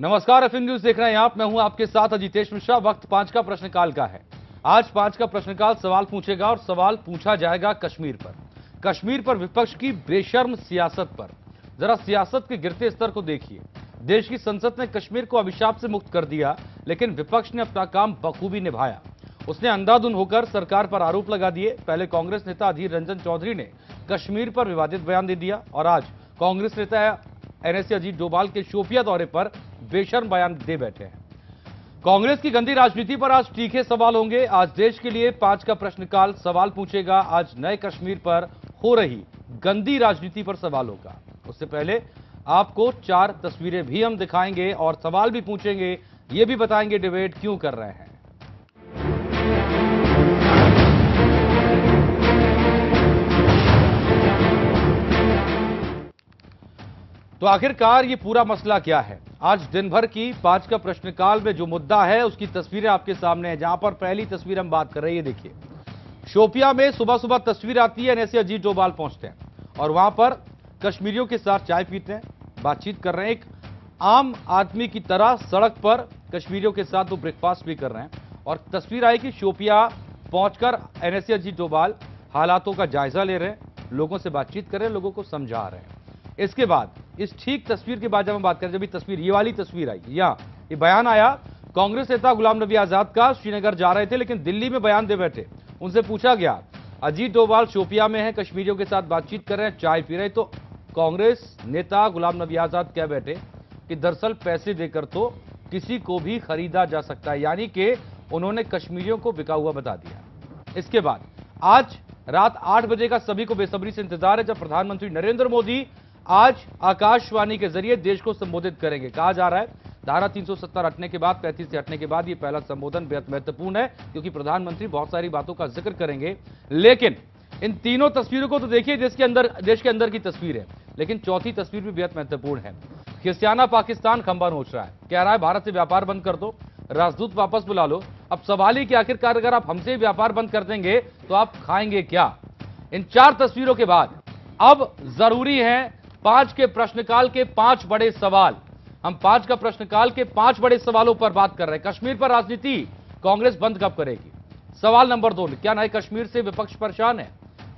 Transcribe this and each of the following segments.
नमस्कार, एफएन न्यूज देख रहे हैं आप। मैं हूं आपके साथ अजितेश मिश्रा। वक्त पांच का प्रश्नकाल का है। आज पांच का प्रश्नकाल सवाल पूछेगा और सवाल पूछा जाएगा कश्मीर पर विपक्ष की बेशर्म सियासत पर। जरा सियासत के गिरते स्तर को देखिए। देश की संसद ने कश्मीर को अभिशाप से मुक्त कर दिया, लेकिन विपक्ष ने अपना काम बखूबी निभाया। उसने अंधाधुन होकर सरकार पर आरोप लगा दिए। पहले कांग्रेस नेता अधीर रंजन चौधरी ने कश्मीर पर विवादित बयान दे दिया और आज कांग्रेस नेता एनएसए अजीत डोभाल के शोपिया दौरे पर बेशर्म बयान दे बैठे हैं। कांग्रेस की गंदी राजनीति पर आज तीखे सवाल होंगे। आज देश के लिए पांच का प्रश्नकाल सवाल पूछेगा। आज नए कश्मीर पर हो रही गंदी राजनीति पर सवाल होगा। उससे पहले आपको चार तस्वीरें भी हम दिखाएंगे और सवाल भी पूछेंगे, ये भी बताएंगे डिबेट क्यों कर रहे हैं। तो आखिरकार ये पूरा मसला क्या है? आज दिन भर की पांच का प्रश्नकाल में जो मुद्दा है उसकी तस्वीरें आपके सामने हैं, जहां पर पहली तस्वीर हम बात कर रहे हैं। देखिए, शोपिया में सुबह सुबह तस्वीर आती है। एनएसए अजीत डोभाल पहुंचते हैं और वहां पर कश्मीरियों के साथ चाय पीते हैं, बातचीत कर रहे हैं। एक आम आदमी की तरह सड़क पर कश्मीरियों के साथ वो ब्रेकफास्ट भी कर रहे हैं। और तस्वीर आई कि शोपिया पहुंचकर एनएसए अजीत डोभाल हालातों का जायजा ले रहे हैं, लोगों से बातचीत कर रहे हैं, लोगों को समझा रहे हैं। इसके बाद इस ठीक तस्वीर के बाद जब हम बात करें, जब तस्वीर ये वाली तस्वीर आई, यहाँ ये बयान आया कांग्रेस नेता गुलाम नबी आजाद का। श्रीनगर जा रहे थे लेकिन दिल्ली में बयान दे बैठे। उनसे पूछा गया, अजीत डोभाल शोपिया में है, कश्मीरियों के साथ बातचीत कर रहे हैं, चाय पी रहे हैं, तो कांग्रेस नेता गुलाम नबी आजाद कह बैठे कि दरअसल पैसे देकर तो किसी को भी खरीदा जा सकता है। यानी कि उन्होंने कश्मीरियों को बिका हुआ बता दिया। इसके बाद आज रात 8 बजे का सभी को बेसब्री से इंतजार है, जब प्रधानमंत्री नरेंद्र मोदी आज आकाशवाणी के जरिए देश को संबोधित करेंगे। कहा जा रहा है धारा 370 हटने के बाद, 35 से हटने के बाद ये पहला संबोधन बेहद महत्वपूर्ण है, क्योंकि प्रधानमंत्री बहुत सारी बातों का जिक्र करेंगे। लेकिन इन तीनों तस्वीरों को तो देखिए, देश के अंदर की तस्वीर है, लेकिन चौथी तस्वीर भी बेहद महत्वपूर्ण है। खिस्तियाना पाकिस्तान खंबा नोच रहा है, कह रहा है भारत से व्यापार बंद कर दो, राजदूत वापस बुला लो। अब सवाल ही कि आखिरकार अगर आप हमसे व्यापार बंद कर देंगे तो आप खाएंगे क्या? इन चार तस्वीरों के बाद अब जरूरी है पांच के प्रश्नकाल के पांच बड़े सवाल। हम पांच का प्रश्नकाल के पांच बड़े सवालों पर बात कर रहे हैं। कश्मीर पर राजनीति कांग्रेस बंद कब करेगी? सवाल नंबर 2, क्या नए कश्मीर से विपक्ष परेशान है?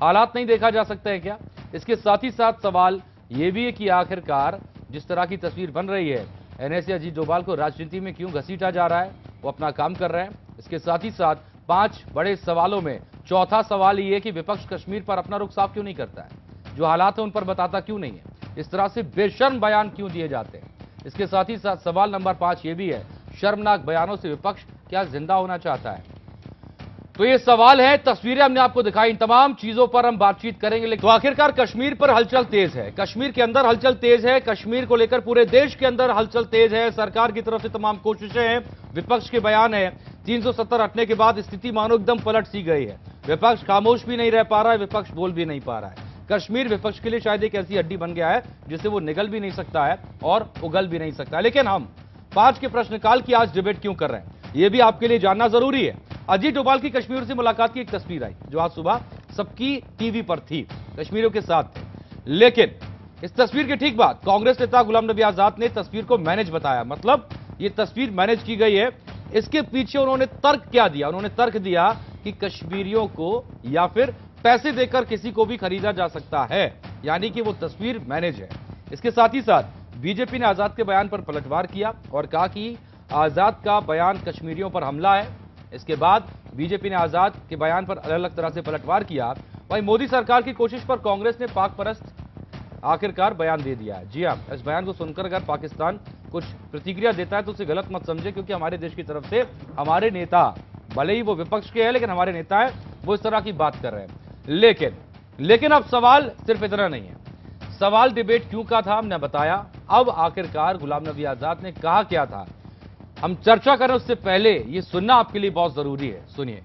हालात नहीं देखा जा सकता है क्या? इसके साथ ही साथ सवाल यह भी है कि आखिरकार जिस तरह की तस्वीर बन रही है, एनएसए अजीत डोभाल को राजनीति में क्यों घसीटा जा रहा है? वो अपना काम कर रहे हैं। इसके साथ ही साथ पांच बड़े सवालों में चौथा सवाल यह है कि विपक्ष कश्मीर पर अपना रुख साफ क्यों नहीं करता है, जो हालात है उन पर बताता क्यों नहीं है, इस तरह से बेशर्म बयान क्यों दिए जाते हैं। इसके साथ ही साथ सवाल नंबर 5 ये भी है, शर्मनाक बयानों से विपक्ष क्या जिंदा होना चाहता है? तो ये सवाल है। तस्वीरें हमने आपको दिखाई, इन तमाम चीजों पर हम बातचीत करेंगे। लेकिन तो आखिरकार कश्मीर पर हलचल तेज है, कश्मीर के अंदर हलचल तेज है, कश्मीर को लेकर पूरे देश के अंदर हलचल तेज है। सरकार की तरफ से तमाम कोशिशें हैं, विपक्ष के बयान है। 370 हटने के बाद स्थिति मानो एकदम पलट सी गई है। विपक्ष खामोश भी नहीं रह पा रहा है, विपक्ष बोल भी नहीं पा रहा है। कश्मीर विपक्ष के लिए शायद एक ऐसी हड्डी बन गया है जिसे वो निगल भी नहीं सकता है और उगल भी नहीं सकता है। लेकिन हम पांच के प्रश्नकाल की आज डिबेट क्यों कर रहे हैं, ये भी आपके लिए जानना जरूरी है। अजीत डोभाल की कश्मीर से मुलाकात की एक तस्वीर आई जो आज सुबह सबकी टीवी पर थी, कश्मीरियों के साथ थे। लेकिन इस तस्वीर के ठीक बाद कांग्रेस नेता गुलाम नबी आजाद ने तस्वीर को मैनेज बताया, मतलब ये तस्वीर मैनेज की गई है। इसके पीछे उन्होंने तर्क क्या दिया? उन्होंने तर्क दिया कि कश्मीरियों को या फिर पैसे देकर किसी को भी खरीदा जा सकता है, यानी कि वो तस्वीर मैनेज है। इसके साथ ही साथ बीजेपी ने आजाद के बयान पर पलटवार किया और कहा कि आजाद का बयान कश्मीरियों पर हमला है। इसके बाद बीजेपी ने आजाद के बयान पर अलग अलग तरह से पलटवार किया। वहीं मोदी सरकार की कोशिश पर कांग्रेस ने पाक परस्त आखिरकार बयान दे दिया। जी हां, इस बयान को सुनकर अगर पाकिस्तान कुछ प्रतिक्रिया देता है तो उसे गलत मत समझे, क्योंकि हमारे देश की तरफ से हमारे नेता, भले ही वो विपक्ष के हैं लेकिन हमारे नेता है, वो इस तरह की बात कर रहे हैं। लेकिन अब सवाल सिर्फ इतना नहीं है। सवाल डिबेट क्यों का था हमने बताया, अब आखिरकार गुलाम नबी आजाद ने कहा क्या था हम चर्चा करें, उससे पहले ये सुनना आपके लिए बहुत जरूरी है। सुनिए,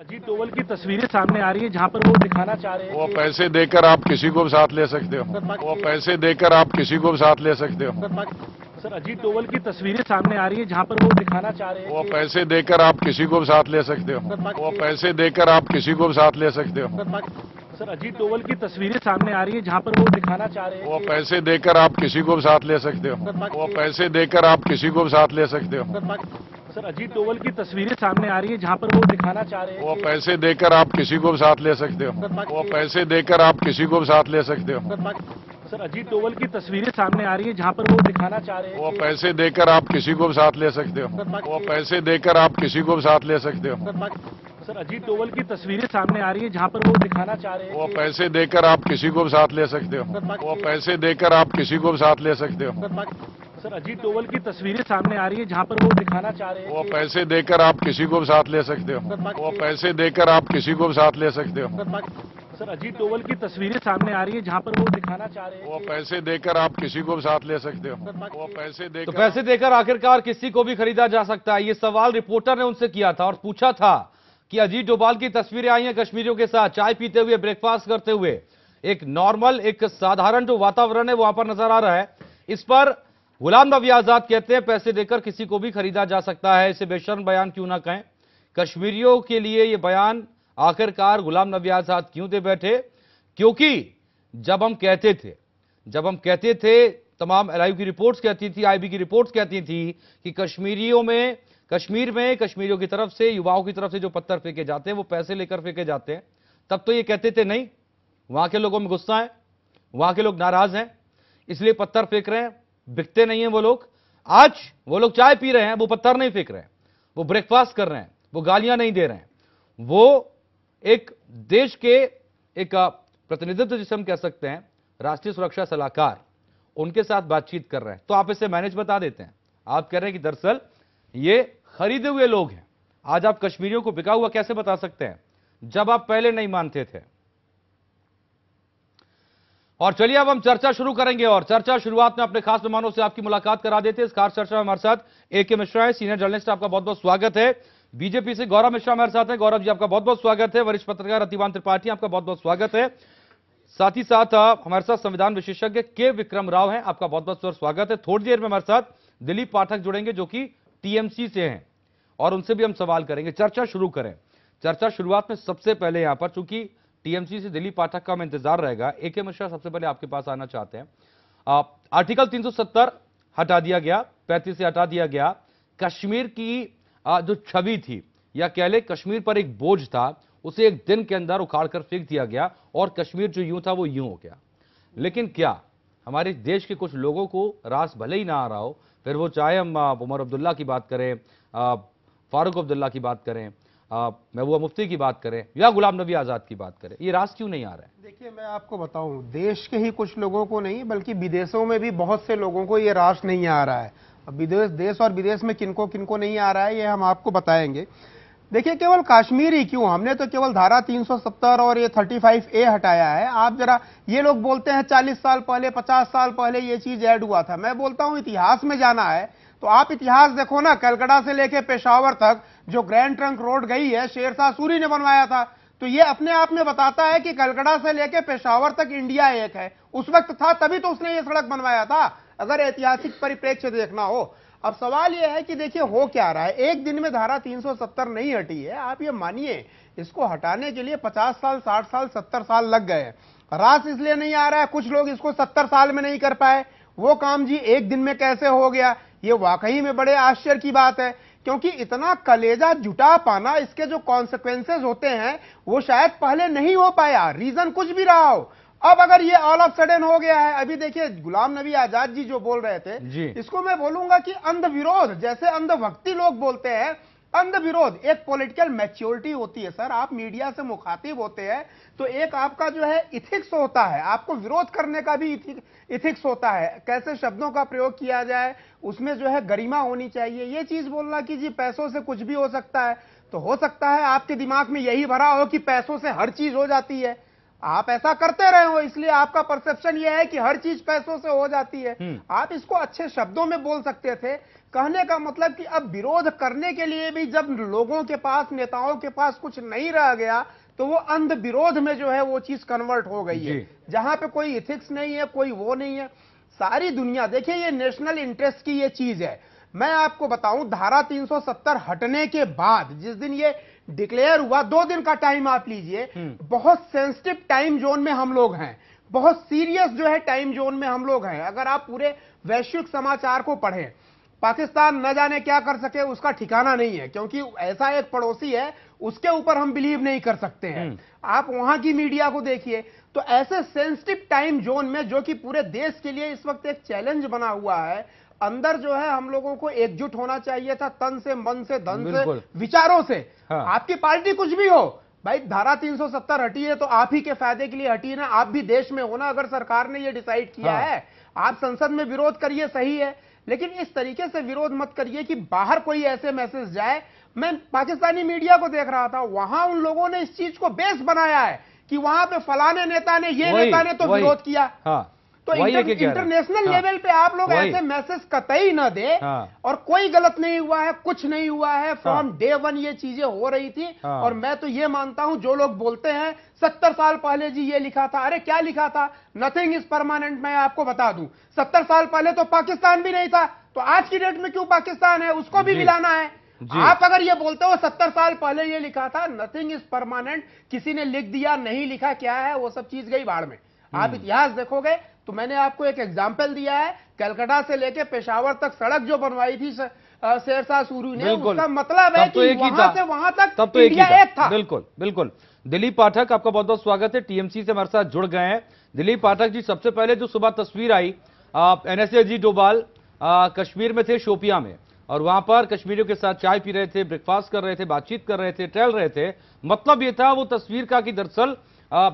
अजीत डोभाल की तस्वीरें सामने आ रही है जहां पर वो दिखाना चाह रहे हैं वो पैसे देकर आप किसी को भी साथ ले सकते हो, वो पैसे देकर आप किसी को भी साथ ले सकते हो। सर, अजीत डोभाल की तस्वीरें सामने आ रही है जहां पर वो दिखाना चाह रहे हैं वो पैसे देकर आप किसी को भी साथ ले सकते हो, वो पैसे देकर आप किसी को भी साथ ले सकते हो। सर अजीत डोवाल की तस्वीरें सामने आ रही है जहां पर वो दिखाना चाह रहे हैं वो पैसे देकर आप किसी को भी साथ ले सकते हो, वो पैसे देकर आप किसी को भी साथ ले सकते हो। सर अजीत डोवाल की तस्वीरें सामने आ रही है जहां पर वो दिखाना चाह रहे हैं वो पैसे देकर आप किसी को भी साथ ले सकते हो, वो पैसे देकर आप किसी को भी साथ ले सकते हो। सर अजीत डोवाल की तस्वीरें सामने आ रही है जहां पर वो दिखाना चाह रहे हैं वो पैसे देकर आप किसी को भी साथ ले सकते हो, वो पैसे देकर आप किसी को भी साथ ले सकते हो। सर अजीत डोवाल की तस्वीरें सामने आ रही है जहां पर वो दिखाना चाह रहे हैं वो पैसे देकर आप किसी को भी साथ ले सकते हो, वो पैसे देकर आप किसी को भी साथ ले सकते हो। सर अजीत डोवाल की तस्वीरें सामने आ रही है जहां पर वो दिखाना चाह रहे हैं वो पैसे देकर आप किसी को भी साथ ले सकते हो, वो पैसे देकर आप किसी को भी साथ ले सकते हो। सर अजीत डोवाल की तस्वीरें सामने आ रही है जहां पर वो दिखाना चाह रहे हैं वो पैसे देकर आप किसी को भी साथ ले सकते हो, वो पैसे देकर तो पैसे देकर आखिरकार किसी को भी खरीदा जा सकता है। ये सवाल रिपोर्टर ने उनसे किया था और पूछा था कि अजीत डोवाल की तस्वीरें आई हैं कश्मीरियों के साथ चाय पीते हुए, ब्रेकफास्ट करते हुए, एक नॉर्मल एक साधारण जो वातावरण है वहां पर नजर आ रहा है। इस पर गुलाम नबी आजाद कहते हैं पैसे देकर किसी को भी खरीदा जा सकता है। इसे बेशर्म बयान क्यों ना कहें, कश्मीरियों के लिए ये बयान आखिरकार गुलाम नबी आजाद क्यों दे बैठे, क्योंकि जब हम कहते थे तमाम एलआईयू की रिपोर्ट्स कहती थी, आईबी की रिपोर्ट्स कहती थी कि कश्मीर में कश्मीरियों की तरफ से, युवाओं की तरफ से जो पत्थर फेंके जाते हैं वो पैसे लेकर फेंके जाते हैं, तब तो ये कहते थे नहीं वहां के लोगों में गुस्सा है, वहां के लोग नाराज हैं, इसलिए पत्थर फेंक रहे हैं, बिकते नहीं है वो लोग। आज वो लोग चाय पी रहे हैं, वो पत्थर नहीं फेंक रहे हैं, वो ब्रेकफास्ट कर रहे हैं, वो गालियां नहीं दे रहे हैं, वो एक देश के एक प्रतिनिधित्व जिसे हम कह सकते हैं राष्ट्रीय सुरक्षा सलाहकार, उनके साथ बातचीत कर रहे हैं। तो आप इसे मैनेज बता देते हैं, आप कह रहे हैं कि दरअसल ये खरीदे हुए लोग हैं। आज आप कश्मीरियों को बिका हुआ कैसे बता सकते हैं जब आप पहले नहीं मानते थे। और चलिए अब हम चर्चा शुरू करेंगे और चर्चा शुरुआत में अपने खास मेहमानों से आपकी मुलाकात करा देते हैं। इस खास चर्चा में हमारे साथ ए के मिश्रा है, सीनियर जर्नलिस्ट, आपका बहुत बहुत स्वागत है। बीजेपी से गौरव मिश्रा हमारे साथ हैं, गौरव जी आपका बहुत बहुत स्वागत है। वरिष्ठ पत्रकार रतिवान त्रिपाठी, आपका बहुत बहुत स्वागत है। साथ ही साथ हमारे साथ संविधान विशेषज्ञ के विक्रम राव हैं, आपका बहुत बहुत स्वागत है। थोड़ी देर में हमारे साथ दिलीप पाठक जुड़ेंगे जो कि टीएमसी से हैं और उनसे भी हम सवाल करेंगे। चर्चा शुरू करें। चर्चा शुरुआत में सबसे पहले यहां पर चूंकि टीएमसी से दिलीप पाठक का हमें इंतजार रहेगा, ए के मिश्रा सबसे पहले आपके पास आना चाहते हैं। आर्टिकल 370 हटा दिया गया, 35 से हटा दिया गया, कश्मीर की जो छवि थी या कह ले कश्मीर पर एक बोझ था उसे एक दिन के अंदर उखाड़कर फेंक दिया गया और कश्मीर जो यूं था वो यूं हो गया। लेकिन क्या हमारे देश के कुछ लोगों को रास भले ही ना आ रहा हो, फिर वो चाहे हम उमर अब्दुल्ला की बात करें, फारूक अब्दुल्ला की बात करें, महबूबा मुफ्ती की बात करें या गुलाम नबी आजाद की बात करें, ये रास क्यों नहीं आ रहा है? देखिए मैं आपको बताऊं, देश के ही कुछ लोगों को नहीं बल्कि विदेशों में भी बहुत से लोगों को ये रास नहीं आ रहा है। अब विदेश, देश और विदेश में किनको किनको नहीं आ रहा है ये हम आपको बताएंगे। देखिए केवल कश्मीर ही क्यों, हमने तो केवल धारा 370 और ये 35A हटाया है। आप जरा, ये लोग बोलते हैं 40 साल पहले 50 साल पहले ये चीज ऐड हुआ था, मैं बोलता हूं इतिहास में जाना है तो आप इतिहास देखो ना, कलकत्ता से लेके पेशावर तक जो ग्रैंड ट्रंक रोड गई है शेरशाह सूरी ने बनवाया था, तो ये अपने आप में बताता है कि कलकत्ता से लेके पेशावर तक इंडिया एक है, उस वक्त था तभी तो उसने ये सड़क बनवाया था, अगर ऐतिहासिक परिप्रेक्ष्य देखना हो। अब सवाल यह है कि देखिए हो क्या रहा है, एक दिन में धारा 370 नहीं हटी है, आप ये मानिए इसको हटाने के लिए 50 साल 60 साल 70 साल लग गए हैं। रास इसलिए नहीं आ रहा है, कुछ लोग इसको 70 साल में नहीं कर पाए, वो काम जी एक दिन में कैसे हो गया, ये वाकई में बड़े आश्चर्य की बात है, क्योंकि इतना कलेजा जुटा पाना, इसके जो कॉन्सिक्वेंसेज होते हैं वो शायद पहले नहीं हो पाया, रीजन कुछ भी रहा हो। अब अगर ये ऑल ऑफ सडन हो गया है, अभी देखिए गुलाम नबी आजाद जी जो बोल रहे थे, इसको मैं बोलूंगा कि अंधविरोध, जैसे अंधभक्ति लोग बोलते हैं, अंधविरोध एक पॉलिटिकल मैच्योरिटी होती है सर। आप मीडिया से मुखातिब होते हैं तो एक आपका जो है इथिक्स होता है, आपको विरोध करने का भी इथिक्स होता है, कैसे शब्दों का प्रयोग किया जाए, उसमें जो है गरिमा होनी चाहिए। ये चीज बोलना कि जी पैसों से कुछ भी हो सकता है, तो हो सकता है आपके दिमाग में यही भरा हो कि पैसों से हर चीज हो जाती है, आप ऐसा करते रहे हो इसलिए आपका परसेप्शन यह है कि हर चीज पैसों से हो जाती है। आप इसको अच्छे शब्दों में बोल सकते थे, कहने का मतलब कि अब विरोध करने के लिए भी जब लोगों के पास, नेताओं के पास कुछ नहीं रह गया तो वो अंध विरोध में जो है वो चीज कन्वर्ट हो गई है, जहां पे कोई इथिक्स नहीं है, कोई वो नहीं है। सारी दुनिया देखिए ये नेशनल इंटरेस्ट की ये चीज है। मैं आपको बताऊं धारा 370 हटने के बाद जिस दिन ये डिक्लेयर हुआ, 2 दिन का टाइम आप लीजिए। बहुत सेंसिटिव टाइम जोन में हम लोग हैं, बहुत सीरियस जो है टाइम जोन में हम लोग हैं। अगर आप पूरे वैश्विक समाचार को पढ़ें, पाकिस्तान न जाने क्या कर सके, उसका ठिकाना नहीं है, क्योंकि ऐसा एक पड़ोसी है, उसके ऊपर हम बिलीव नहीं कर सकते हैं। आप वहां की मीडिया को देखिए। तो ऐसे सेंसिटिव टाइम जोन में, जो कि पूरे देश के लिए इस वक्त एक चैलेंज बना हुआ है, अंदर जो है हम लोगों को एकजुट होना चाहिए था, तन से, मन से, धन से, विचारों से। हाँ। आपकी पार्टी कुछ भी हो भाई, धारा 370 हटी है तो आप ही के फायदे के लिए हटी है ना, आप भी देश में होना। अगर सरकार ने ये डिसाइड किया है, आप संसद में विरोध करिए, सही है, लेकिन इस तरीके से विरोध मत करिए कि बाहर कोई ऐसे मैसेज जाए। मैं पाकिस्तानी मीडिया को देख रहा था, वहां उन लोगों ने इस चीज को बेस बनाया है कि वहां पे फलाने नेता ने, ये नेता ने तो विरोध किया। तो इंटरनेशनल लेवल पे आप लोग ऐसे मैसेज कतई ना दे। और कोई गलत नहीं हुआ है, कुछ नहीं हुआ है, फ्रॉम डे वन ये चीजें हो रही थी। और मैं तो ये मानता हूं, जो लोग बोलते हैं 70 साल पहले जी ये लिखा था, अरे क्या लिखा था, नथिंग इज परमानेंट। मैं आपको बता दूं, 70 साल पहले तो पाकिस्तान भी नहीं था, तो आज की डेट में क्यों पाकिस्तान है, उसको भी मिलाना है। आप अगर ये बोलते हो 70 साल पहले ये लिखा था, नथिंग इज परमानेंट, किसी ने लिख दिया, नहीं लिखा, क्या है, वो सब चीज गई बाढ़ में। आप इतिहास देखोगे तो मैंने आपको एक एग्जाम्पल दिया है, कलकत्ता से लेके पेशावर तक सड़क जो बनवाई थी शेरशाह सूरी ने, उसका मतलब है कि वहां से वहां तक इंडिया एक था। बिल्कुल बिल्कुल। दिलीप पाठक, आपका बहुत बहुत स्वागत है, टीएमसी से हमारे साथ जुड़ गए हैं। दिलीप पाठक जी, सबसे पहले जो सुबह तस्वीर आई, एनएसए अजीत डोभाल कश्मीर में थे, शोपिया में, और वहां पर कश्मीरियों के साथ चाय पी रहे थे, ब्रेकफास्ट कर रहे थे, बातचीत कर रहे थे, टहल रहे थे। मतलब ये था वो तस्वीर का कि दरअसल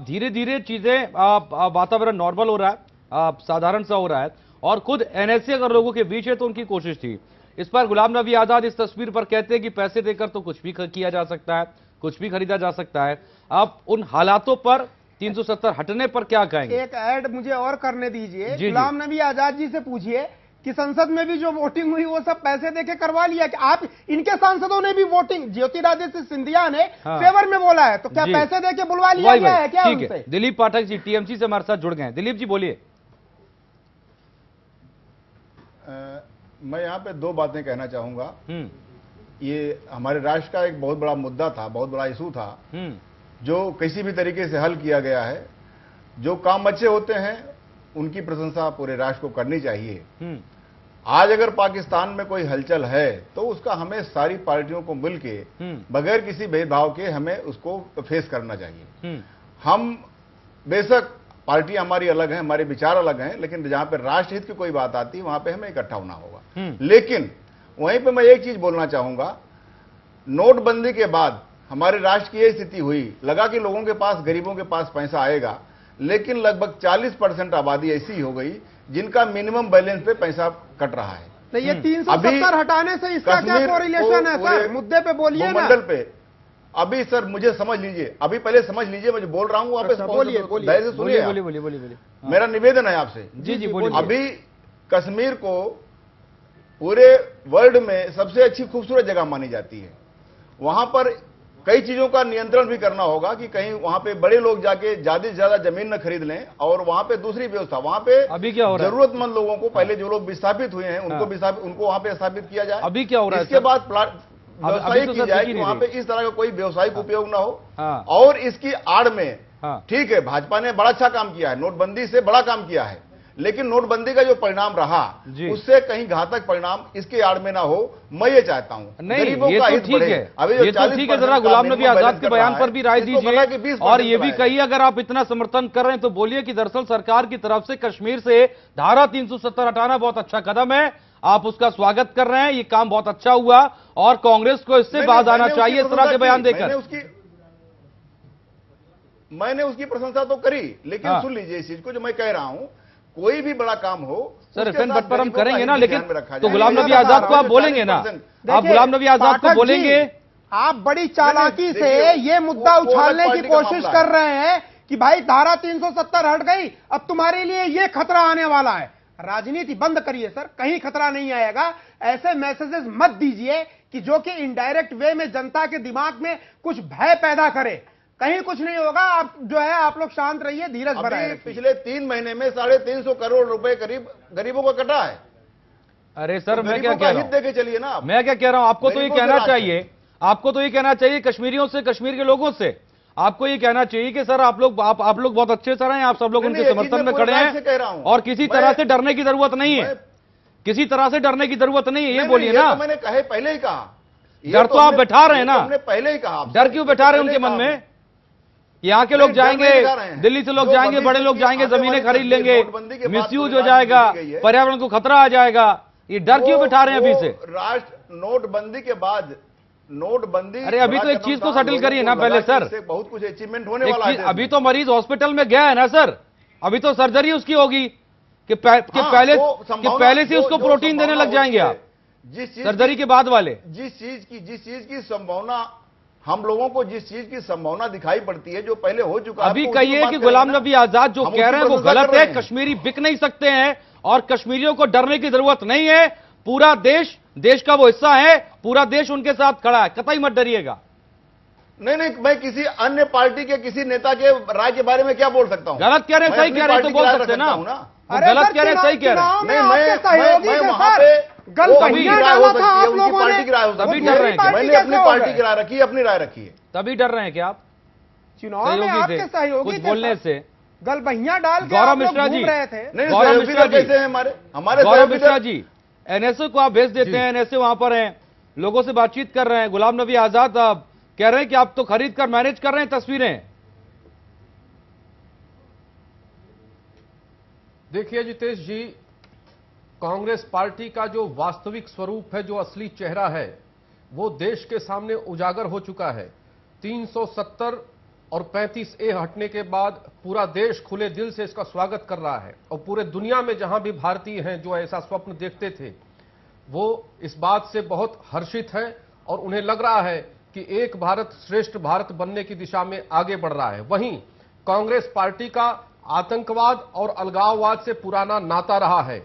धीरे धीरे चीजें, वातावरण नॉर्मल हो रहा है, साधारण सा हो रहा है, और खुद एनएसए अगर लोगों के बीच है तो उनकी कोशिश थी। इस पर गुलाम नबी आजाद इस तस्वीर पर कहते हैं कि पैसे देकर तो कुछ भी किया जा सकता है, कुछ भी खरीदा जा सकता है। आप उन हालातों पर 370 हटने पर क्या कहेंगे? एक ऐड मुझे और करने दीजिए, गुलाम नबी आजाद जी से पूछिए कि संसद में भी जो वोटिंग हुई वो सब पैसे देके करवा लिया कि आप, इनके सांसदों ने भी वोटिंग ज्योतिरादित्य सिंधिया ने फेवर में बोला है, तो क्या पैसे देके बुलवा लिया गया है क्या उनसे? दिलीप पाठक जी टीएमसी से हमारे साथ जुड़ गए। दिलीप जी बोलिए। मैं यहाँ पे 2 बातें कहना चाहूंगा। ये हमारे राष्ट्र का एक बहुत बड़ा मुद्दा था, बहुत बड़ा इशू था, जो किसी भी तरीके से हल किया गया है। जो काम अच्छे होते हैं उनकी प्रशंसा पूरे राष्ट्र को करनी चाहिए। आज अगर पाकिस्तान में कोई हलचल है तो उसका हमें सारी पार्टियों को मिलके बगैर किसी भेदभाव के हमें उसको फेस करना चाहिए। हम बेशक पार्टी हमारी अलग है, हमारे विचार अलग हैं, लेकिन जहां पर राष्ट्रहित की कोई बात आती है वहां पे हमें इकट्ठा होना होगा। लेकिन वहीं पे मैं एक चीज बोलना चाहूंगा, नोटबंदी के बाद हमारे राष्ट्र की ये स्थिति हुई, लगा कि लोगों के पास, गरीबों के पास पैसा आएगा, लेकिन लगभग 40% आबादी ऐसी हो गई जिनका मिनिमम बैलेंस पे पैसा कट रहा है। तो ये 370 हटाने से इसका क्या कोरिलेशन है सर? मुद्दे पे बोलिए ना। मंडल पे अभी सर मुझे समझ लीजिए, अभी पहले समझ लीजिए मैं जो बोल रहा हूँ, वापस बोलिए, धैर्य से सुनिए, मेरा निवेदन है आपसे। जी जी बोलिए। अभी कश्मीर को पूरे वर्ल्ड में सबसे अच्छी खूबसूरत जगह मानी जाती है। वहां पर कई चीजों का नियंत्रण भी करना होगा कि कहीं वहां पे बड़े लोग जाके ज्यादा से ज्यादा जमीन न खरीद लें, और वहां पे दूसरी व्यवस्था, वहां पे अभी क्या हो रहा है, जरूरतमंद लोगों को पहले जो लोग विस्थापित हुए हैं उनको वहां पे स्थापित किया जाए। अभी क्या हो रहा है, इसके बाद व्यवसायिक की जाए कि वहां पे इस तरह का कोई व्यवसायिक उपयोग ना हो। और इसकी आड़ में, ठीक है, भाजपा ने बड़ा अच्छा काम किया है, नोटबंदी से बड़ा काम किया है, लेकिन नोटबंदी का जो परिणाम रहा उससे कहीं घातक परिणाम इसके आड़ में ना हो, मैं ये चाहता हूं। नहीं, ये तो ठीक है, अभी ठीक है, जरा गुलाम नबी आजाद के बयान पर भी राय दीजिए, और ये भी कहिए अगर आप इतना समर्थन कर रहे हैं तो बोलिए कि दरअसल सरकार की तरफ से कश्मीर से धारा 370 हटाना बहुत अच्छा कदम है, आप उसका स्वागत कर रहे हैं, ये काम बहुत अच्छा हुआ और कांग्रेस को इससे बाज आना चाहिए, इस तरह के बयान देकर। मैंने उसकी प्रशंसा तो करी, लेकिन सुन लीजिए इस चीज को जो मैं कह रहा हूं, कोई भी बड़ा काम हो सर बट पर हम करेंगे ना, लेकिन तो गुलाम नबी आजाद को आप बोलेंगे ना, आप गुलाम नबी आजाद को बोलेंगे। आप बड़ी चालाकी से ये मुद्दा उछालने की कोशिश कर रहे हैं कि भाई धारा 370 हट गई, अब तुम्हारे लिए ये खतरा आने वाला है। राजनीति बंद करिए सर, कहीं खतरा नहीं आएगा। ऐसे मैसेजेस मत दीजिए कि जो कि इनडायरेक्ट वे में जनता के दिमाग में कुछ भय पैदा करे, कहीं कुछ नहीं होगा। आप जो है आप लोग शांत रहिए, धीरज बनाए। पिछले 3 महीने में 350 करोड़ रुपए करीब गरीबों को कटा है। अरे सर, मैं क्या कह रहा हूं, आपको तो ये कहना चाहिए, आपको तो ये कहना चाहिए कश्मीरियों से, कश्मीर के लोगों से आपको ये कहना चाहिए कि सर आप लोग बहुत अच्छे सर हैं, आप सब लोग उनके समर्थन में खड़े हैं और किसी तरह से डरने की जरूरत नहीं है, किसी तरह से डरने की जरूरत नहीं है। ये बोलिए ना, मैंने कहे पहले ही कहा, डर तो आप बैठा रहे हैं ना, पहले ही कहा। डर क्यों बैठा रहे हैं उनके मन में? यहाँ के लोग जाएंगे, दिल्ली से लोग जाएंगे, बड़े लोग जाएंगे, जमीनें खरीद लेंगे, मिसयूज हो जाएगा, पर्यावरण को खतरा आ जाएगा, ये डर क्यों बैठा रहे हैं अभी से? राष्ट्र नोटबंदी के बाद नोटबंदी, अरे अभी तो एक चीज को सेटल करिए ना पहले सर, बहुत कुछ अचीवमेंट होने वाला है। अभी तो मरीज हॉस्पिटल में गया है ना सर, अभी तो सर्जरी उसकी होगी कि पहले से उसको प्रोटीन देने लग जाएंगे आप, जिस चीज सर्जरी के बाद वाले, जिस चीज की संभावना हम लोगों को, जिस चीज की संभावना दिखाई पड़ती है जो पहले हो चुका है। अभी कहिए कि गुलाम नबी आजाद जो कह रहे हैं वो गलत है, कश्मीरी बिक नहीं सकते हैं और कश्मीरियों को डरने की जरूरत नहीं है, पूरा देश, देश का वो हिस्सा है, पूरा देश उनके साथ खड़ा है, कतई मत डरिएगा। नहीं नहीं, मैं किसी अन्य पार्टी के किसी नेता के राय के बारे में क्या बोल सकता हूँ? गलत कह रहे हैं, सही कह रहे हैं तो बोल सकते हैं ना, गलत कह रहे हैं सही कह रहे हैं, पार्टी की राय तभी डर रहे हैं, मैंने अपनी पार्टी की राय रखी है, अपनी राय रखी है, तभी डर रहे हैं कि आप चुनाव में आपके सहयोगी कुछ बोलने से गलबहियां डाल के गौरव मिश्रा जी रहे थे। नहीं, गौरव मिश्रा जी कैसे हैं हमारे गौरव मिश्रा जी, एनएसए को आप भेज देते हैं, एनएसए वहां पर है, लोगों से बातचीत कर रहे हैं, गुलाम नबी आजाद आप कह रहे हैं कि आप तो खरीद कर मैनेज कर रहे हैं तस्वीरें। देखिए जितेश जी, कांग्रेस पार्टी का जो वास्तविक स्वरूप है, जो असली चेहरा है, वो देश के सामने उजागर हो चुका है। 370 और 35A हटने के बाद पूरा देश खुले दिल से इसका स्वागत कर रहा है और पूरे दुनिया में जहां भी भारतीय हैं जो ऐसा स्वप्न देखते थे वो इस बात से बहुत हर्षित हैं और उन्हें लग रहा है कि एक भारत श्रेष्ठ भारत बनने की दिशा में आगे बढ़ रहा है। वहीं कांग्रेस पार्टी का आतंकवाद और अलगाववाद से पुराना नाता रहा है।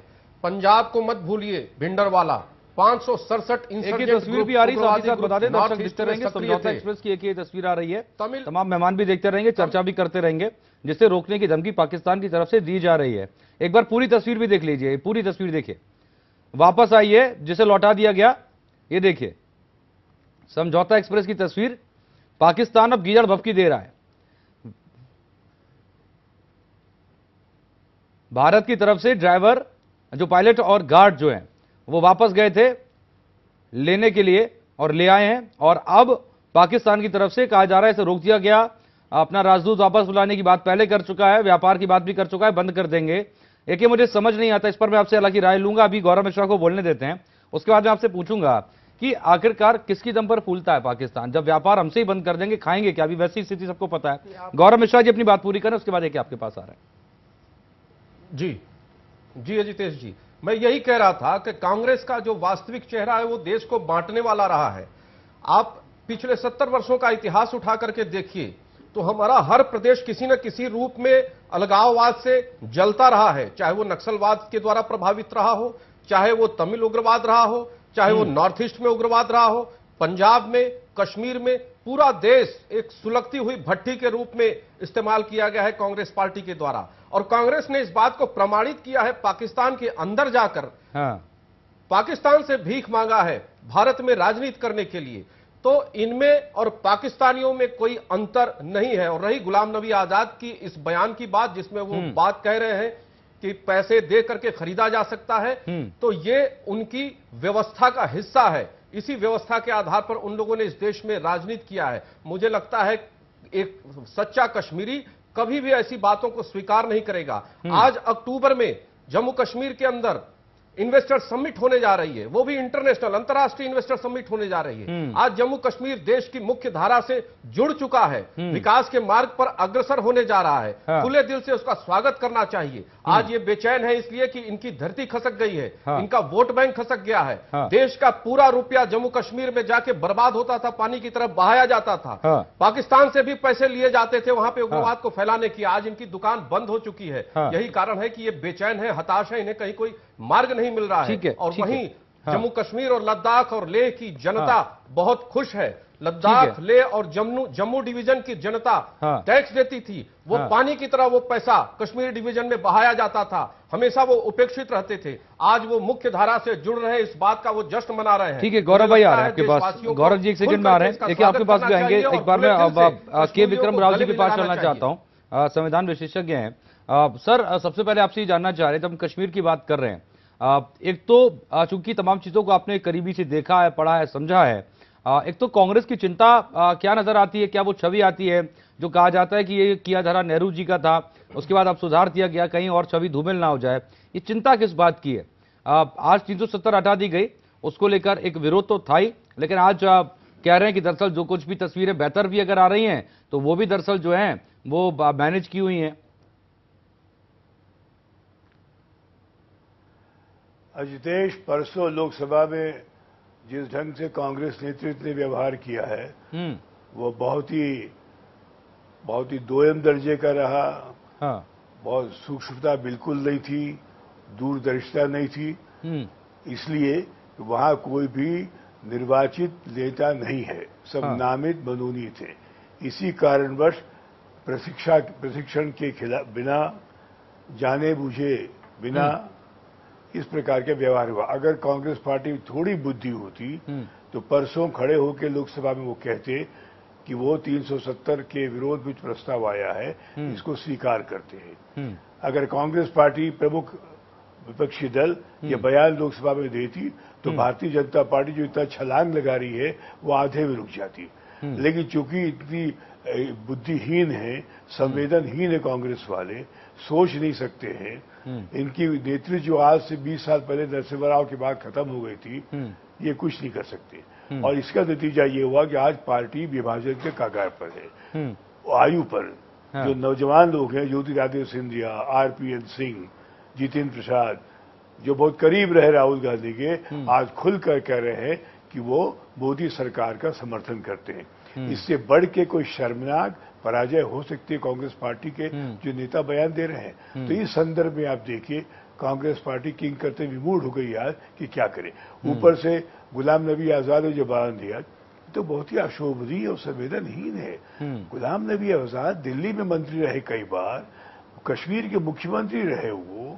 पंजाब को मत भूलिए, भिंडरवाला 567 तस्वीर भी आ रही है, बता दें दर्शक देखते रहेंगे, समझौता एक्सप्रेस की एक ही तस्वीर आ रही है, तमाम मेहमान भी देखते रहेंगे, चर्चा भी करते रहेंगे, जिसे रोकने की धमकी पाकिस्तान की तरफ से दी जा रही है। एक बार पूरी तस्वीर भी देख लीजिए, पूरी तस्वीर देखिए, वापस आई है जिसे लौटा दिया गया, ये देखिए समझौता एक्सप्रेस की तस्वीर, पाकिस्तान अब गीजड़ भभकी दे रहा है, भारत की तरफ से ड्राइवर जो पायलट और गार्ड जो हैं वो वापस गए थे लेने के लिए और ले आए हैं और अब पाकिस्तान की तरफ से कहा जा रहा है इसे रोक दिया गया, अपना राजदूत वापस बुलाने की बात पहले कर चुका है, व्यापार की बात भी कर चुका है, बंद कर देंगे। एक ही मुझे समझ नहीं आता, इस पर मैं आपसे हालांकि राय लूंगा, अभी गौरव मिश्रा को बोलने देते हैं, उसके बाद मैं आपसे पूछूंगा कि आखिरकार किसकी दम पर फूलता है पाकिस्तान, जब व्यापार हमसे ही बंद कर देंगे खाएंगे क्या? अभी वैसी स्थिति सबको पता है। गौरव मिश्रा जी अपनी बात पूरी करें, उसके बाद एक आपके पास आ रहा है। जी जी अजितेश जी, मैं यही कह रहा था कि कांग्रेस का जो वास्तविक चेहरा है वो देश को बांटने वाला रहा है। आप पिछले 70 वर्षों का इतिहास उठा करके देखिए तो हमारा हर प्रदेश किसी न किसी रूप में अलगाववाद से जलता रहा है, चाहे वो नक्सलवाद के द्वारा प्रभावित रहा हो, चाहे वो तमिल उग्रवाद रहा हो, चाहे वो नॉर्थ ईस्ट में उग्रवाद रहा हो, पंजाब में, कश्मीर में, पूरा देश एक सुलगती हुई भट्टी के रूप में इस्तेमाल किया गया है कांग्रेस पार्टी के द्वारा। और कांग्रेस ने इस बात को प्रमाणित किया है पाकिस्तान के अंदर जाकर, हाँ। पाकिस्तान से भीख मांगा है भारत में राजनीति करने के लिए, तो इनमें और पाकिस्तानियों में कोई अंतर नहीं है। और रही गुलाम नबी आजाद की इस बयान की बात जिसमें वो बात कह रहे हैं कि पैसे दे करके खरीदा जा सकता है, तो ये उनकी व्यवस्था का हिस्सा है, इसी व्यवस्था के आधार पर उन लोगों ने इस देश में राजनीति किया है। मुझे लगता है एक सच्चा कश्मीरी कभी भी ऐसी बातों को स्वीकार नहीं करेगा। आज अक्टूबर में जम्मू कश्मीर के अंदर इन्वेस्टर समिट होने जा रही है, वो भी इंटरनेशनल अंतर्राष्ट्रीय इन्वेस्टर समिट होने जा रही है। आज जम्मू कश्मीर देश की मुख्य धारा से जुड़ चुका है, विकास के मार्ग पर अग्रसर होने जा रहा है, हाँ। खुले दिल से उसका स्वागत करना चाहिए। आज ये बेचैन है इसलिए कि इनकी धरती खसक गई है, हाँ। इनका वोट बैंक खसक गया है, हाँ। देश का पूरा रुपया जम्मू कश्मीर में जाके बर्बाद होता था, पानी की तरफ बहाया जाता था, हाँ। पाकिस्तान से भी पैसे लिए जाते थे वहां पर उग्रवाद को फैलाने की। आज इनकी दुकान बंद हो चुकी है, यही कारण है कि ये बेचैन है, हताश है, इन्हें कहीं कोई मार्ग नहीं मिल रहा है। और वहीं जम्मू कश्मीर और लद्दाख और लेह की जनता बहुत खुश है। लद्दाख, लेह और जम्मू डिवीजन की जनता टैक्स देती थी, वो पानी की तरह वो पैसा कश्मीर डिवीजन में बहाया जाता था, हमेशा वो उपेक्षित रहते थे। आज वो मुख्य धारा से जुड़ रहे, इस बात का वो जश्न मना रहे हैं। ठीक है, गौरव भाई आ रहे हैं आपके पास। गौरव जी एक सेकंड में आ रहे हैं, देखिए आपके पास भी आएंगे। एक बार मैं के विक्रम राव जी के पास चलना चाहता हूँ, संविधान विशेषज्ञ हैं। सर, सबसे पहले आपसे जानना चाह रहे थे, हम कश्मीर की बात कर रहे हैं। एक तो चूंकि तमाम चीजों को आपने करीबी से देखा है, पढ़ा है, समझा है, एक तो कांग्रेस की चिंता क्या नजर आती है, क्या वो छवि आती है जो कहा जाता है कि ये किया धारा नेहरू जी का था, उसके बाद अब सुधार दिया गया, कहीं और छवि धूमिल ना हो जाए, ये चिंता किस बात की है? आज 370 हटा दी गई, उसको लेकर एक विरोध तो था ही, लेकिन आज आप कह रहे हैं कि दरअसल जो कुछ भी तस्वीरें बेहतर भी अगर आ रही हैं तो वो भी दरअसल जो हैं वो मैनेज की हुई हैं। अजितेश, परसों लोकसभा में जिस ढंग से कांग्रेस नेतृत्व ने व्यवहार किया है वो बहुत ही दोयम दर्जे का रहा। हाँ। बहुत सूक्ष्मता बिल्कुल नहीं थी, दूरदर्शिता नहीं थी, इसलिए वहां कोई भी निर्वाचित नेता नहीं है, सब नामित मनोनीय थे। इसी कारणवश प्रशिक्षण के खिलाफ बिना जाने बूझे, बिना इस प्रकार के व्यवहार हुआ। अगर कांग्रेस पार्टी में थोड़ी बुद्धि होती तो परसों खड़े होकर लोकसभा में वो कहते कि वो 370 के विरोध में प्रस्ताव आया है, इसको स्वीकार करते हैं। अगर कांग्रेस पार्टी प्रमुख विपक्षी दल ये बयान लोकसभा में देती तो भारतीय जनता पार्टी जो इतना छलांग लगा रही है वो आधे में रुक जाती, लेकिन चूंकि इतनी बुद्धिहीन है, संवेदनहीन है, कांग्रेस वाले सोच नहीं सकते हैं। इनकी नेतृत्व जो आज से 20 साल पहले नरसिम्हा राव के बाद खत्म हो गई थी, ये कुछ नहीं कर सकते, और इसका नतीजा ये हुआ कि आज पार्टी विभाजन के कगार पर है, आयु पर। हाँ। जो नौजवान लोग हैं, ज्योतिरादित्य सिंधिया, आरपीएन सिंह, जितेंद्र प्रसाद, जो बहुत करीब रहे राहुल गांधी के, आज खुलकर कह रहे हैं कि वो मोदी सरकार का समर्थन करते हैं। इससे बढ़ के कोई शर्मनाक पराजय हो सकती है कांग्रेस पार्टी के जो नेता बयान दे रहे हैं। तो इस संदर्भ में आप देखिए कांग्रेस पार्टी किंग करते विमूढ़ हो गई आज कि क्या करे। ऊपर से गुलाम नबी आजाद ने जो बयान दिया तो बहुत ही अशोभनीय और संवेदनहीन है। गुलाम नबी आजाद दिल्ली में मंत्री रहे, कई बार कश्मीर के मुख्यमंत्री रहे वो,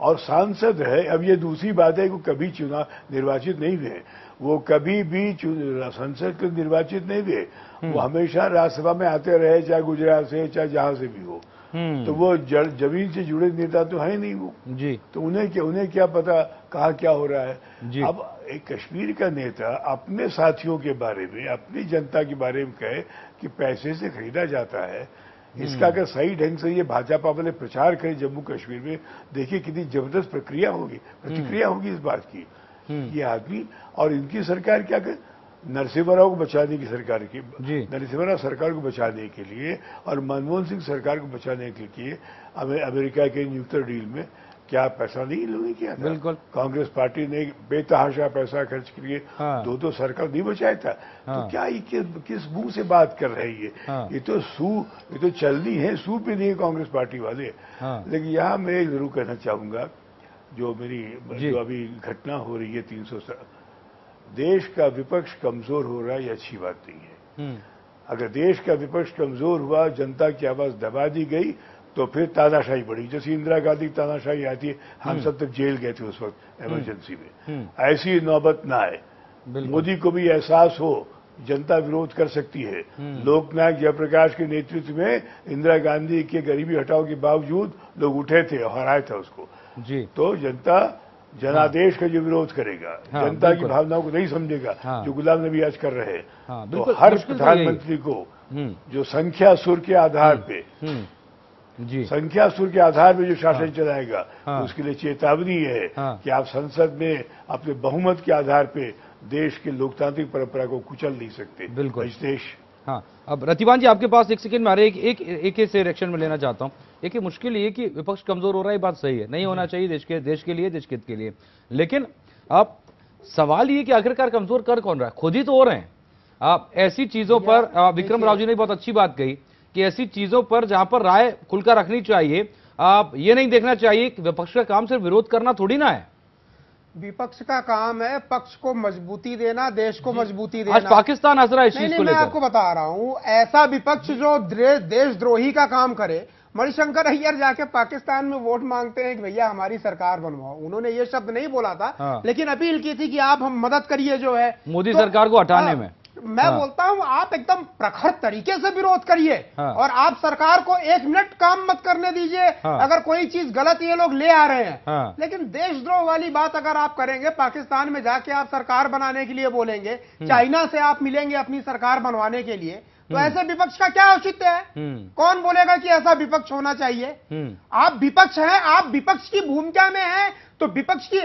और सांसद रहे। अब ये दूसरी बात है कि कभी चुनाव निर्वाचित नहीं हुए, वो कभी भी संसद के निर्वाचित नहीं हुए, वो हमेशा राज्यसभा में आते रहे, चाहे गुजरात से चाहे जहां से भी हो। तो वो जमीन से जुड़े नेता तो है नहीं वो जी। तो उन्हें क्या पता कहाँ क्या हो रहा है। अब एक कश्मीर का नेता अपने साथियों के बारे में, अपनी जनता के बारे में कहे कि पैसे से खरीदा जाता है, इसका अगर सही ढंग से ये भाजपा वाले प्रचार करें जम्मू कश्मीर में, देखिए कितनी जबरदस्त प्रतिक्रिया होगी इस बात की। ये आदमी और इनकी सरकार क्या कर, नरसिम्हा राव को बचाने की नरसिम्हा राव सरकार को बचाने के लिए और मनमोहन सिंह सरकार को बचाने के लिए अमेरिका के न्यूक्लियर डील में क्या पैसा नहीं लोगों ने किया था। बिल्कुल कांग्रेस पार्टी ने बेतहाशा पैसा खर्च किए, दो सरकार नहीं बचाया था। तो क्या ये किस मुंह से बात कर रही है? ये तो चलनी है, सू भी नहीं है कांग्रेस पार्टी वाले। लेकिन यहाँ मैं जरूर कहना चाहूंगा, जो अभी घटना हो रही है 370, देश का विपक्ष कमजोर हो रहा है, ये अच्छी बात नहीं है। अगर देश का विपक्ष कमजोर हुआ, जनता की आवाज दबा दी गई, तो फिर तानाशाही बढ़ी। जैसे इंदिरा गांधी तानाशाही आती है, हम सब तक जेल गए थे उस वक्त इमरजेंसी में, ऐसी नौबत ना आए। मोदी को भी एहसास हो जनता विरोध कर सकती है। लोकनायक जयप्रकाश के नेतृत्व में इंदिरा गांधी के गरीबी हटाओ के बावजूद लोग उठे थे और हराया था उसको जी। तो जनता जनादेश का जो विरोध करेगा, जनता की भावनाओं को नहीं समझेगा, जो गुलाम नबी आज कर रहे हैं। तो हर प्रधानमंत्री को जो संख्या सूर के आधार पे जो शासन चलाएगा, तो उसके लिए चेतावनी है कि आप संसद में अपने बहुमत के आधार पे देश की लोकतांत्रिक परंपरा को कुचल नहीं सकते। बिल्कुल देश। हाँ, अब रतिवान जी आपके पास एक सेकंड में आ रहे, एक से रिएक्शन में लेना चाहता हूँ। एक मुश्किल ये कि विपक्ष कमजोर हो रहा है, बात सही है, नहीं होना चाहिए देश के लिए, देश हित के लिए। लेकिन अब सवाल ये कि आखिरकार कमजोर कर कौन रहा है? खुद ही तो हो रहे हैं। आप ऐसी चीजों पर विक्रम राव जी ने बहुत अच्छी बात कही कि ऐसी चीजों पर जहां पर राय खुलकर रखनी चाहिए। आप ये नहीं देखना चाहिए कि विपक्ष का काम सिर्फ विरोध करना थोड़ी ना है, विपक्ष का काम है पक्ष को मजबूती देना, देश को मजबूती देना। आज पाकिस्तान हंस रहा है इस चीज को लेकर। मैं आपको बता रहा हूं, ऐसा विपक्ष जो देशद्रोही का काम करे, मणिशंकर अय्यर जाके पाकिस्तान में वोट मांगते हैं कि भैया हमारी सरकार बनवाओ। उन्होंने ये शब्द नहीं बोला था, हाँ। लेकिन अपील की थी कि आप हम मदद करिए जो है मोदी सरकार को हटाने में। मैं बोलता हूं आप एकदम प्रखर तरीके से विरोध करिए, और आप सरकार को एक मिनट काम मत करने दीजिए। अगर कोई चीज गलत ये लोग ले आ रहे हैं, लेकिन देशद्रोह वाली बात अगर आप करेंगे, पाकिस्तान में जाके आप सरकार बनाने के लिए बोलेंगे, चाइना से आप मिलेंगे अपनी सरकार बनवाने के लिए, तो ऐसे विपक्ष का क्या औचित्य है? कौन बोलेगा कि ऐसा विपक्ष होना चाहिए? आप विपक्ष हैं, आप विपक्ष की भूमिका में हैं, तो विपक्ष की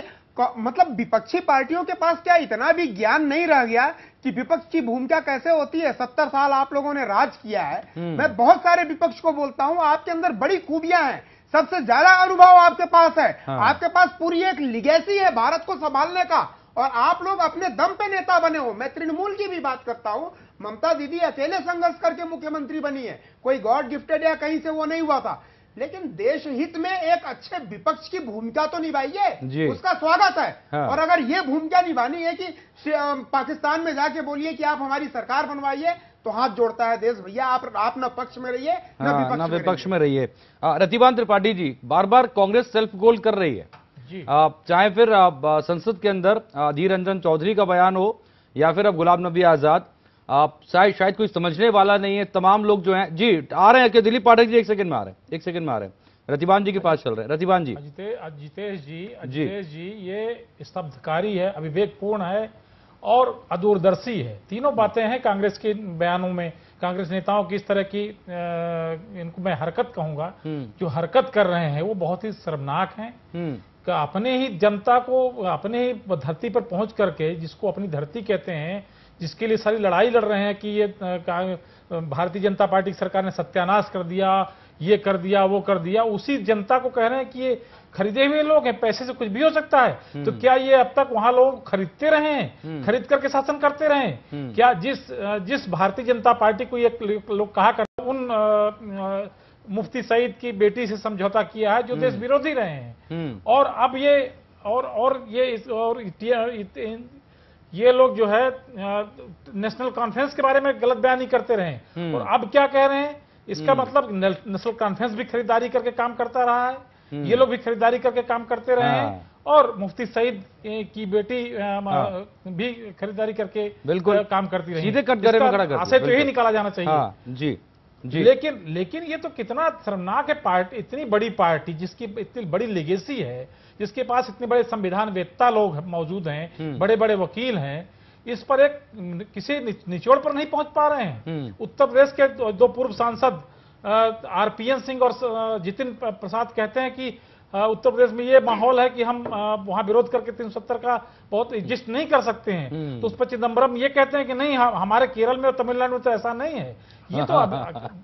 मतलब विपक्षी पार्टियों के पास क्या इतना भी ज्ञान नहीं रह गया कि विपक्ष की भूमिका कैसे होती है? 70 साल आप लोगों ने राज किया है। मैं बहुत सारे विपक्ष को बोलता हूं आपके अंदर बड़ी खूबियां हैं, सबसे ज्यादा अनुभव आपके पास है, आपके पास पूरी एक लिगेसी है भारत को संभालने का, और आप लोग अपने दम पे नेता बने हो। मैं तृणमूल की भी बात करता हूं, ममता दीदी अकेले संघर्ष करके मुख्यमंत्री बनी है, कोई गॉड गिफ्टेड या कहीं से वो नहीं हुआ था, लेकिन देश हित में एक अच्छे विपक्ष की भूमिका तो निभाइए, उसका स्वागत है। हाँ। और अगर ये भूमिका निभानी है कि पाकिस्तान में जाके बोलिए कि आप हमारी सरकार बनवाइए, तो हाथ जोड़ता है देश, भैया आप ना पक्ष में रहिए ना विपक्ष में रहिए। रतिभान त्रिपाठी जी, बार बार कांग्रेस सेल्फ गोल कर रही है जी। चाहे फिर संसद के अंदर अधीर रंजन चौधरी का बयान हो, या फिर अब गुलाम नबी आजाद, आप शायद कोई समझने वाला नहीं है। तमाम लोग जो हैं जी आ रहे हैं कि दिलीप पाठक जी एक सेकंड में आ रहे हैं। रतिभान जी के पास चल रहे हैं। रतिभान जी, अजितेश जी ये स्तब्धकारी है, अविवेकपूर्ण है और अदूरदर्शी है। तीनों बातें हैं कांग्रेस के बयानों में। कांग्रेस नेताओं की इस तरह की इनको मैं हरकत कहूंगा, जो हरकत कर रहे हैं वो बहुत ही शर्मनाक है। अपने ही जनता को, अपने ही धरती पर पहुंच करके, जिसको अपनी धरती कहते हैं, जिसके लिए सारी लड़ाई लड़ रहे हैं कि ये भारतीय जनता पार्टी की सरकार ने सत्यानाश कर दिया, ये कर दिया, वो कर दिया, उसी जनता को कह रहे हैं कि ये खरीदे हुए लोग हैं, पैसे से कुछ भी हो सकता है। तो क्या ये अब तक वहां लोग खरीदते रहे हैं, खरीद करके शासन करते रहे हैं? क्या जिस भारतीय जनता पार्टी को ये लोग कहा करते, उन मुफ्ती सईद की बेटी से समझौता किया है जो देश विरोधी रहे हैं। और अब ये ये लोग जो है नेशनल कॉन्फ्रेंस के बारे में गलत बयानी करते रहे, और अब क्या कह रहे हैं? इसका मतलब नेशनल कॉन्फ्रेंस भी खरीदारी करके काम करता रहा है, ये लोग भी खरीदारी करके काम करते रहे हैं, और मुफ्ती सईद की बेटी भी खरीदारी करके काम करती रही। सीधे कटघरे में खड़ा कर, आशय तो यही निकाला जाना चाहिए जी। लेकिन ये तो कितना शर्मनाक है। पार्टी, इतनी बड़ी पार्टी जिसकी इतनी बड़ी लेगेसी है, जिसके पास इतने बड़े संविधान वेत्ता लोग मौजूद हैं, बड़े बड़े वकील हैं, इस पर एक किसी निचोड़ पर नहीं पहुंच पा रहे हैं। उत्तर प्रदेश के दो पूर्व सांसद आरपीएन सिंह और जितिन प्रसाद कहते हैं कि उत्तर प्रदेश में ये माहौल है कि हम वहां विरोध करके 370 का बहुत एडजस्ट नहीं कर सकते हैं। तो उस पर चिदम्बरम ये कहते हैं कि नहीं, हमारे केरल में और तमिलनाडु में तो ऐसा नहीं है। ये तो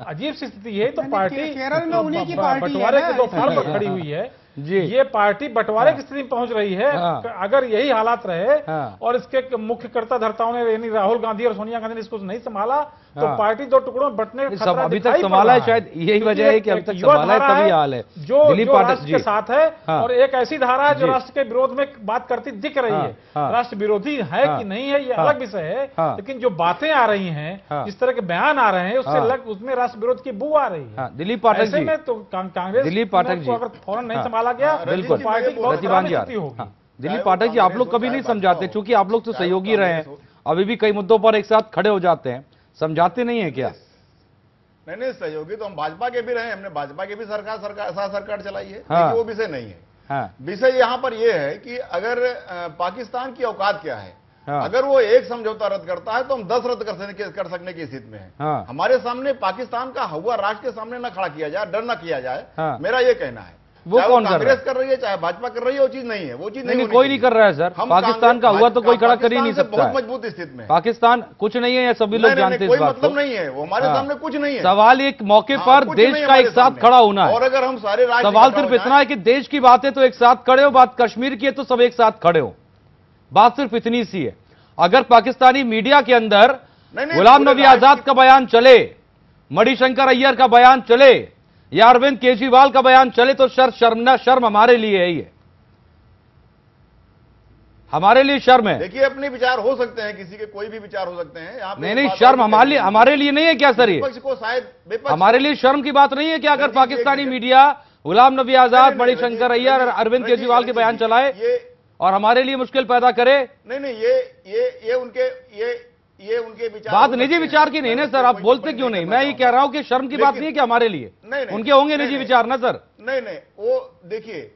अजीब सी स्थिति है। तो पार्टी केरल में उन्हीं की पार्टी बंटवारे के दोपहर पर खड़ी हुई है जी। ये पार्टी बंटवारे की स्थिति में पहुंच रही है। अगर यही हालात रहे और इसके मुख्य कर्ता धर्ताओं ने, यानी राहुल गांधी और सोनिया गांधी ने इसको नहीं संभाला, तो पार्टी दो टुकड़ों में बंटने का खतरा अभी तक संभाला है। शायद यही वजह है कि अभी तक संभाला है, तभी हाल है जो राष्ट्र के साथ है। और एक ऐसी धारा है जो राष्ट्र के विरोध में बात करती दिख रही है। राष्ट्र विरोधी है कि नहीं है ये अलग विषय है, लेकिन जो बातें आ रही है, जिस तरह के बयान आ रहे हैं, उससे अलग उसमें राष्ट्र विरोध की बू आ रही है। दिलीप पाठक जी, तो कांग्रेस दिलीप पाठक जी अगर फौरन नहीं संभाला गया, बिल्कुल रतिभान जी होगी। दिलीप पाठक जी, आप लोग कभी नहीं समझाते, चूंकि आप लोग तो सहयोगी रहे हैं, अभी भी कई मुद्दों पर एक साथ खड़े हो जाते हैं, समझाते नहीं है क्या? नहीं, सहयोगी तो हम भाजपा के भी रहे, हमने भाजपा के भी सरकार चलाई है। हाँ। वो विषय नहीं है। विषय हाँ। यहाँ पर यह है कि अगर पाकिस्तान की औकात क्या है। हाँ। अगर वो एक समझौता रद्द करता है तो हम 10 रद्द कर सकने की स्थिति में है। हाँ। हमारे सामने पाकिस्तान का हवा राष्ट्र के सामने ना खड़ा किया जाए, डर ना किया जाए। हाँ। मेरा ये कहना है। वो कौन कांग्रेस कर रही है, चाहे भाजपा कर रही है, वो चीज नहीं है, वो चीज नहीं, कोई नहीं कर रहा है सर। पाकिस्तान का हुआ तो कोई खड़ा कर ही नहीं सकता। बहुत मजबूत स्थिति में पाकिस्तान कुछ नहीं है, या सभी लोग जानते हैं, कोई मतलब नहीं है, वो हमारे सामने कुछ नहीं है। सवाल एक मौके पर देश का एक साथ खड़ा होना है, और अगर हम सारे राज्य, सवाल सिर्फ इतना है कि देश की बात है तो एक साथ खड़े हो, बात कश्मीर की है तो सब एक साथ खड़े हो, बात सिर्फ इतनी सी है। अगर पाकिस्तानी मीडिया के अंदर गुलाम नबी आजाद का बयान चले, मणिशंकर अय्यर का बयान चले, या अरविंद केजरीवाल का बयान चले, तो शर्म हमारे लिए है। ये हमारे लिए शर्म है। देखिए अपने विचार हो सकते हैं, किसी के कोई भी विचार हो सकते हैं। आप नहीं शर्म हमारे लिए नहीं है क्या सर? ये को शायद हमारे लिए शर्म की बात नहीं है क्या? अगर पाकिस्तानी मीडिया गुलाम नबी आजाद, बड़ी शंकर अय्यर और अरविंद केजरीवाल के बयान चलाए और हमारे लिए मुश्किल पैदा करे? नहीं ये उनके विचार बात निजी विचार की नहीं ना सर। आप बोलते क्यों नहीं? मैं ये कह रहा हूं कि शर्म की बात नहीं है कि हमारे लिए उनके होंगे निजी विचार ना सर। नहीं वो देखिए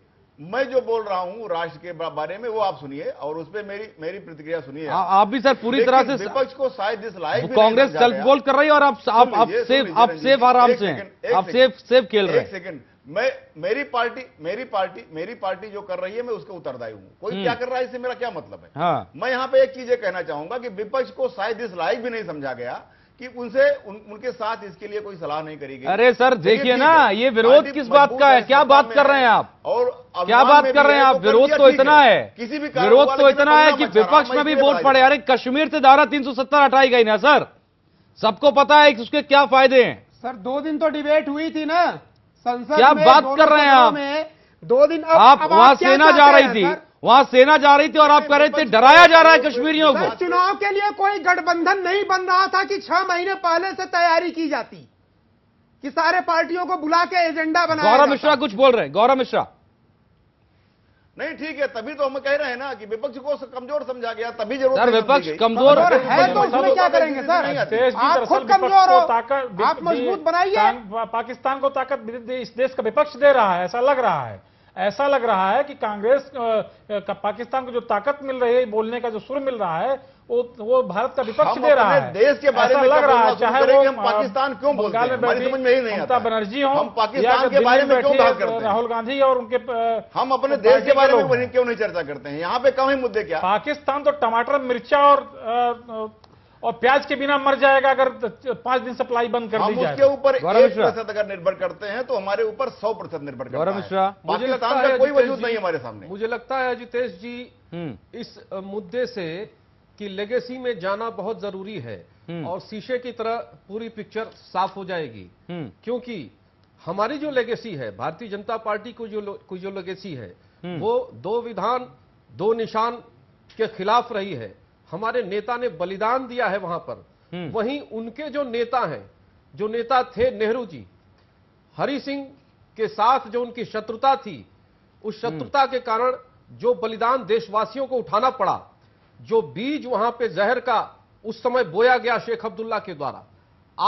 मैं जो बोल रहा हूं राष्ट्र के बारे में वो आप सुनिए और उस पर मेरी प्रतिक्रिया सुनिए। आप भी सर पूरी तरह से विपक्ष को शायद इस लायक कांग्रेस सेल्फ गोल कर रही है और आप सेफ आराम से हैं, आप सेफ खेल रहे हैं। एक सेकंड, मैं मेरी पार्टी जो कर रही है मैं उसके उत्तरदायी हूं। कोई क्या कर रहा है इससे मेरा क्या मतलब है? मैं यहाँ पे एक चीज ये कहना चाहूंगा कि विपक्ष को शायद इस लायक भी नहीं समझा गया कि उनके साथ इसके लिए कोई सलाह नहीं करेगी। अरे सर देखिए ना, ये विरोध किस बात का है? क्या बात कर रहे हैं आप? और क्या बात कर रहे हैं आप? विरोध तो इतना है, किसी भी विरोध तो इतना है कि विपक्ष में भी वोट पड़े। अरे कश्मीर से धारा 370 हटाई गई ना सर, सबको पता है उसके क्या फायदे हैं। सर 2 दिन तो डिबेट हुई थी ना संसद में। क्या बात कर रहे हैं आप? 2 दिन आप वहां सेना जा रही थी, और आप कह रहे थे डराया जा रहा है कश्मीरियों को। चुनाव के लिए कोई गठबंधन नहीं बन रहा था कि 6 महीने पहले से तैयारी की जाती कि सारे पार्टियों को बुला के एजेंडा बनाया। गौरव मिश्रा कुछ बोल रहे हैं, गौरव मिश्रा। नहीं ठीक है, तभी तो हम कह रहे हैं ना कि विपक्ष को कमजोर समझा गया, तभी जरूर विपक्ष कमजोर है तो उसमें क्या करेंगे सर? आप खुद कमजोर हो, आप मजबूत बनाइए। पाकिस्तान को ताकत इस देश का विपक्ष दे रहा है, ऐसा लग रहा है। कि कांग्रेस का पाकिस्तान को जो ताकत मिल रही है, बोलने का जो सुर मिल रहा है, वो भारत का विपक्ष दे रहा है। देश के बारे में लग रहा है, चाहे वो हम पाकिस्तान क्यों बोलते हैं, हमारी समझ में ही नहीं आता। बनर्जी हो, हम पाकिस्तान के बारे में क्यों बात करते हैं? राहुल गांधी और उनके हम अपने देश के बारे में क्यों नहीं चर्चा करते हैं? यहाँ पे कम ही मुद्दे क्या? पाकिस्तान तो टमाटर, मिर्चा और प्याज के बिना मर जाएगा अगर 5 दिन सप्लाई बंद कर दी जाए। उसके ऊपर 1% अगर निर्भर करते हैं तो हमारे ऊपर 100% निर्भर करता है। पाकिस्तान का कोई वजूद नहीं हमारे सामने। मुझे लगता है जितेश जी इस मुद्दे से कि लेगेसी में जाना बहुत जरूरी है और शीशे की तरह पूरी पिक्चर साफ हो जाएगी, क्योंकि हमारी जो लेगेसी है, भारतीय जनता पार्टी को जो लेगेसी है, वो 2 विधान 2 निशान के खिलाफ रही है। हमारे नेता ने बलिदान दिया है वहां पर। वहीं उनके जो नेता हैं, जो नेता थे नेहरू जी, हरि सिंह के साथ जो उनकी शत्रुता थी, उस शत्रुता के कारण जो बलिदान देशवासियों को उठाना पड़ा, जो बीज वहां पे जहर का उस समय बोया गया शेख अब्दुल्ला के द्वारा,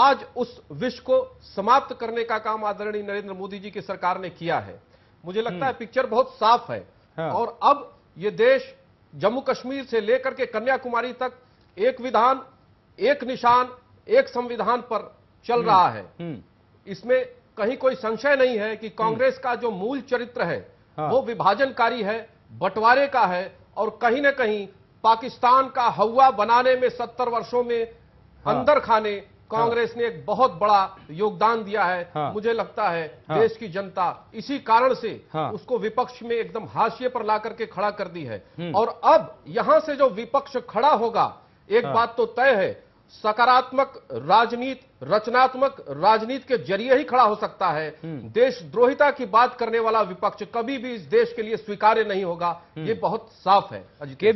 आज उस विष को समाप्त करने का काम आदरणीय नरेंद्र मोदी जी की सरकार ने किया है। मुझे लगता है पिक्चर बहुत साफ है। और अब ये देश जम्मू कश्मीर से लेकर के कन्याकुमारी तक 1 विधान 1 निशान 1 संविधान पर चल रहा है। इसमें कहीं कोई संशय नहीं है कि कांग्रेस का जो मूल चरित्र है वो विभाजनकारी है, बंटवारे का है, और कहीं ना कहीं पाकिस्तान का हवा बनाने में 70 वर्षों में अंदर खाने कांग्रेस ने एक बहुत बड़ा योगदान दिया है। मुझे लगता है देश की जनता इसी कारण से उसको विपक्ष में एकदम हाशिए पर ला करके खड़ा कर दी है। और अब यहां से जो विपक्ष खड़ा होगा, एक बात तो तय है, सकारात्मक राजनीति, रचनात्मक राजनीति के जरिए ही खड़ा हो सकता है। देशद्रोहिता की बात करने वाला विपक्ष कभी भी इस देश के लिए स्वीकार्य नहीं होगा, ये बहुत साफ है। के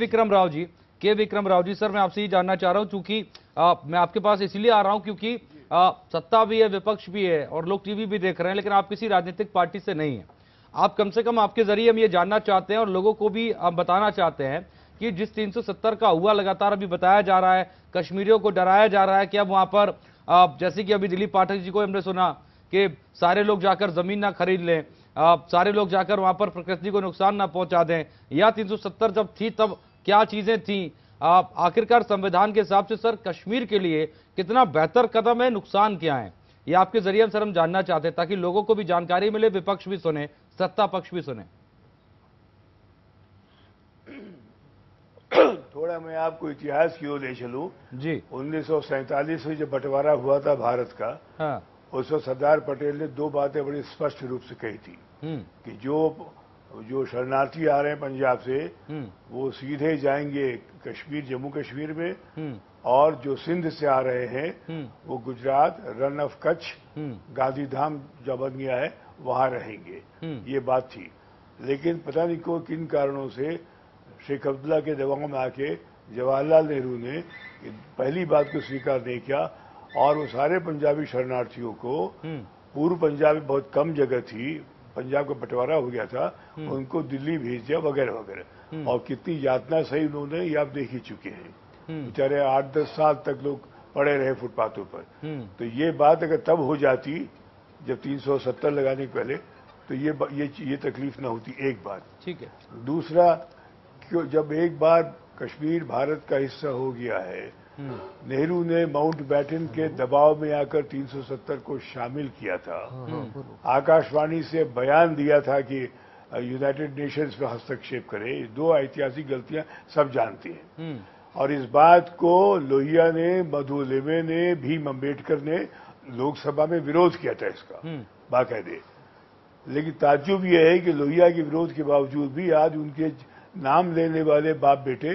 विक्रम राव जी सर, मैं आपसे ही जानना चाह रहा हूं, क्योंकि मैं आपके पास इसलिए आ रहा हूं क्योंकि सत्ता भी है, विपक्ष भी है और लोग टीवी भी देख रहे हैं, लेकिन आप किसी राजनीतिक पार्टी से नहीं है। आप कम से कम आपके जरिए हम ये जानना चाहते हैं और लोगों को भी आप बताना चाहते हैं कि जिस 370 का हुआ लगातार अभी बताया जा रहा है, कश्मीरियों को डराया जा रहा है कि अब वहां पर जैसे कि अभी दिलीप पाठक जी को हमने सुना कि सारे लोग जाकर जमीन ना खरीद लें, सारे लोग जाकर वहां पर प्रकृति को नुकसान ना पहुंचा दें, या 370 जब थी तब क्या चीजें थीं, आप आखिरकार संविधान के हिसाब से सर कश्मीर के लिए कितना बेहतर कदम है, नुकसान क्या है, ये आपके जरिए हम सर हम जानना चाहते हैं ताकि लोगों को भी जानकारी मिले, विपक्ष भी सुने, सत्ता पक्ष भी सुने। थोड़ा मैं आपको इतिहास की ओर ले चलूं जी। 1947 में जब बंटवारा हुआ था भारत का, उस वक्त सरदार पटेल ने 2 बातें बड़ी स्पष्ट रूप से कही थी कि जो शरणार्थी आ रहे हैं पंजाब से वो सीधे जाएंगे कश्मीर, जम्मू कश्मीर में, और जो सिंध से आ रहे हैं वो गुजरात, रन ऑफ कच्छ, गांधीधाम जो बन गया है वहां रहेंगे। ये बात थी। लेकिन पता नहीं किन कारणों से शेख अब्दुल्ला के दबाव में आके जवाहरलाल नेहरू ने पहली बात को स्वीकार नहीं किया और वो सारे पंजाबी शरणार्थियों को, पूर्व पंजाब में बहुत कम जगह थी, पंजाब का बंटवारा हो गया था, उनको दिल्ली भेज दिया वगैरह वगैरह। और कितनी यातना सही उन्होंने, ये आप देख ही चुके हैं, बेचारे 8-10 साल तक लोग पड़े रहे फुटपाथों पर। तो ये बात अगर तब हो जाती जब 370 लगाने के पहले, तो ये तकलीफ ना होती, एक बात। ठीक है। दूसरा, क्यों जब एक बार कश्मीर भारत का हिस्सा हो गया है, नेहरू ने माउंटबेटन के दबाव में आकर 370 को शामिल किया था, आकाशवाणी से बयान दिया था कि यूनाइटेड नेशंस में हस्तक्षेप करे। दो ऐतिहासिक गलतियां सब जानती हैं, और इस बात को लोहिया ने, मधुलेवे ने, भीम अम्बेडकर ने लोकसभा में विरोध किया था इसका बाकायदे। लेकिन ताज्जुब यह है कि लोहिया के विरोध के बावजूद भी आज उनके नाम लेने वाले बाप बेटे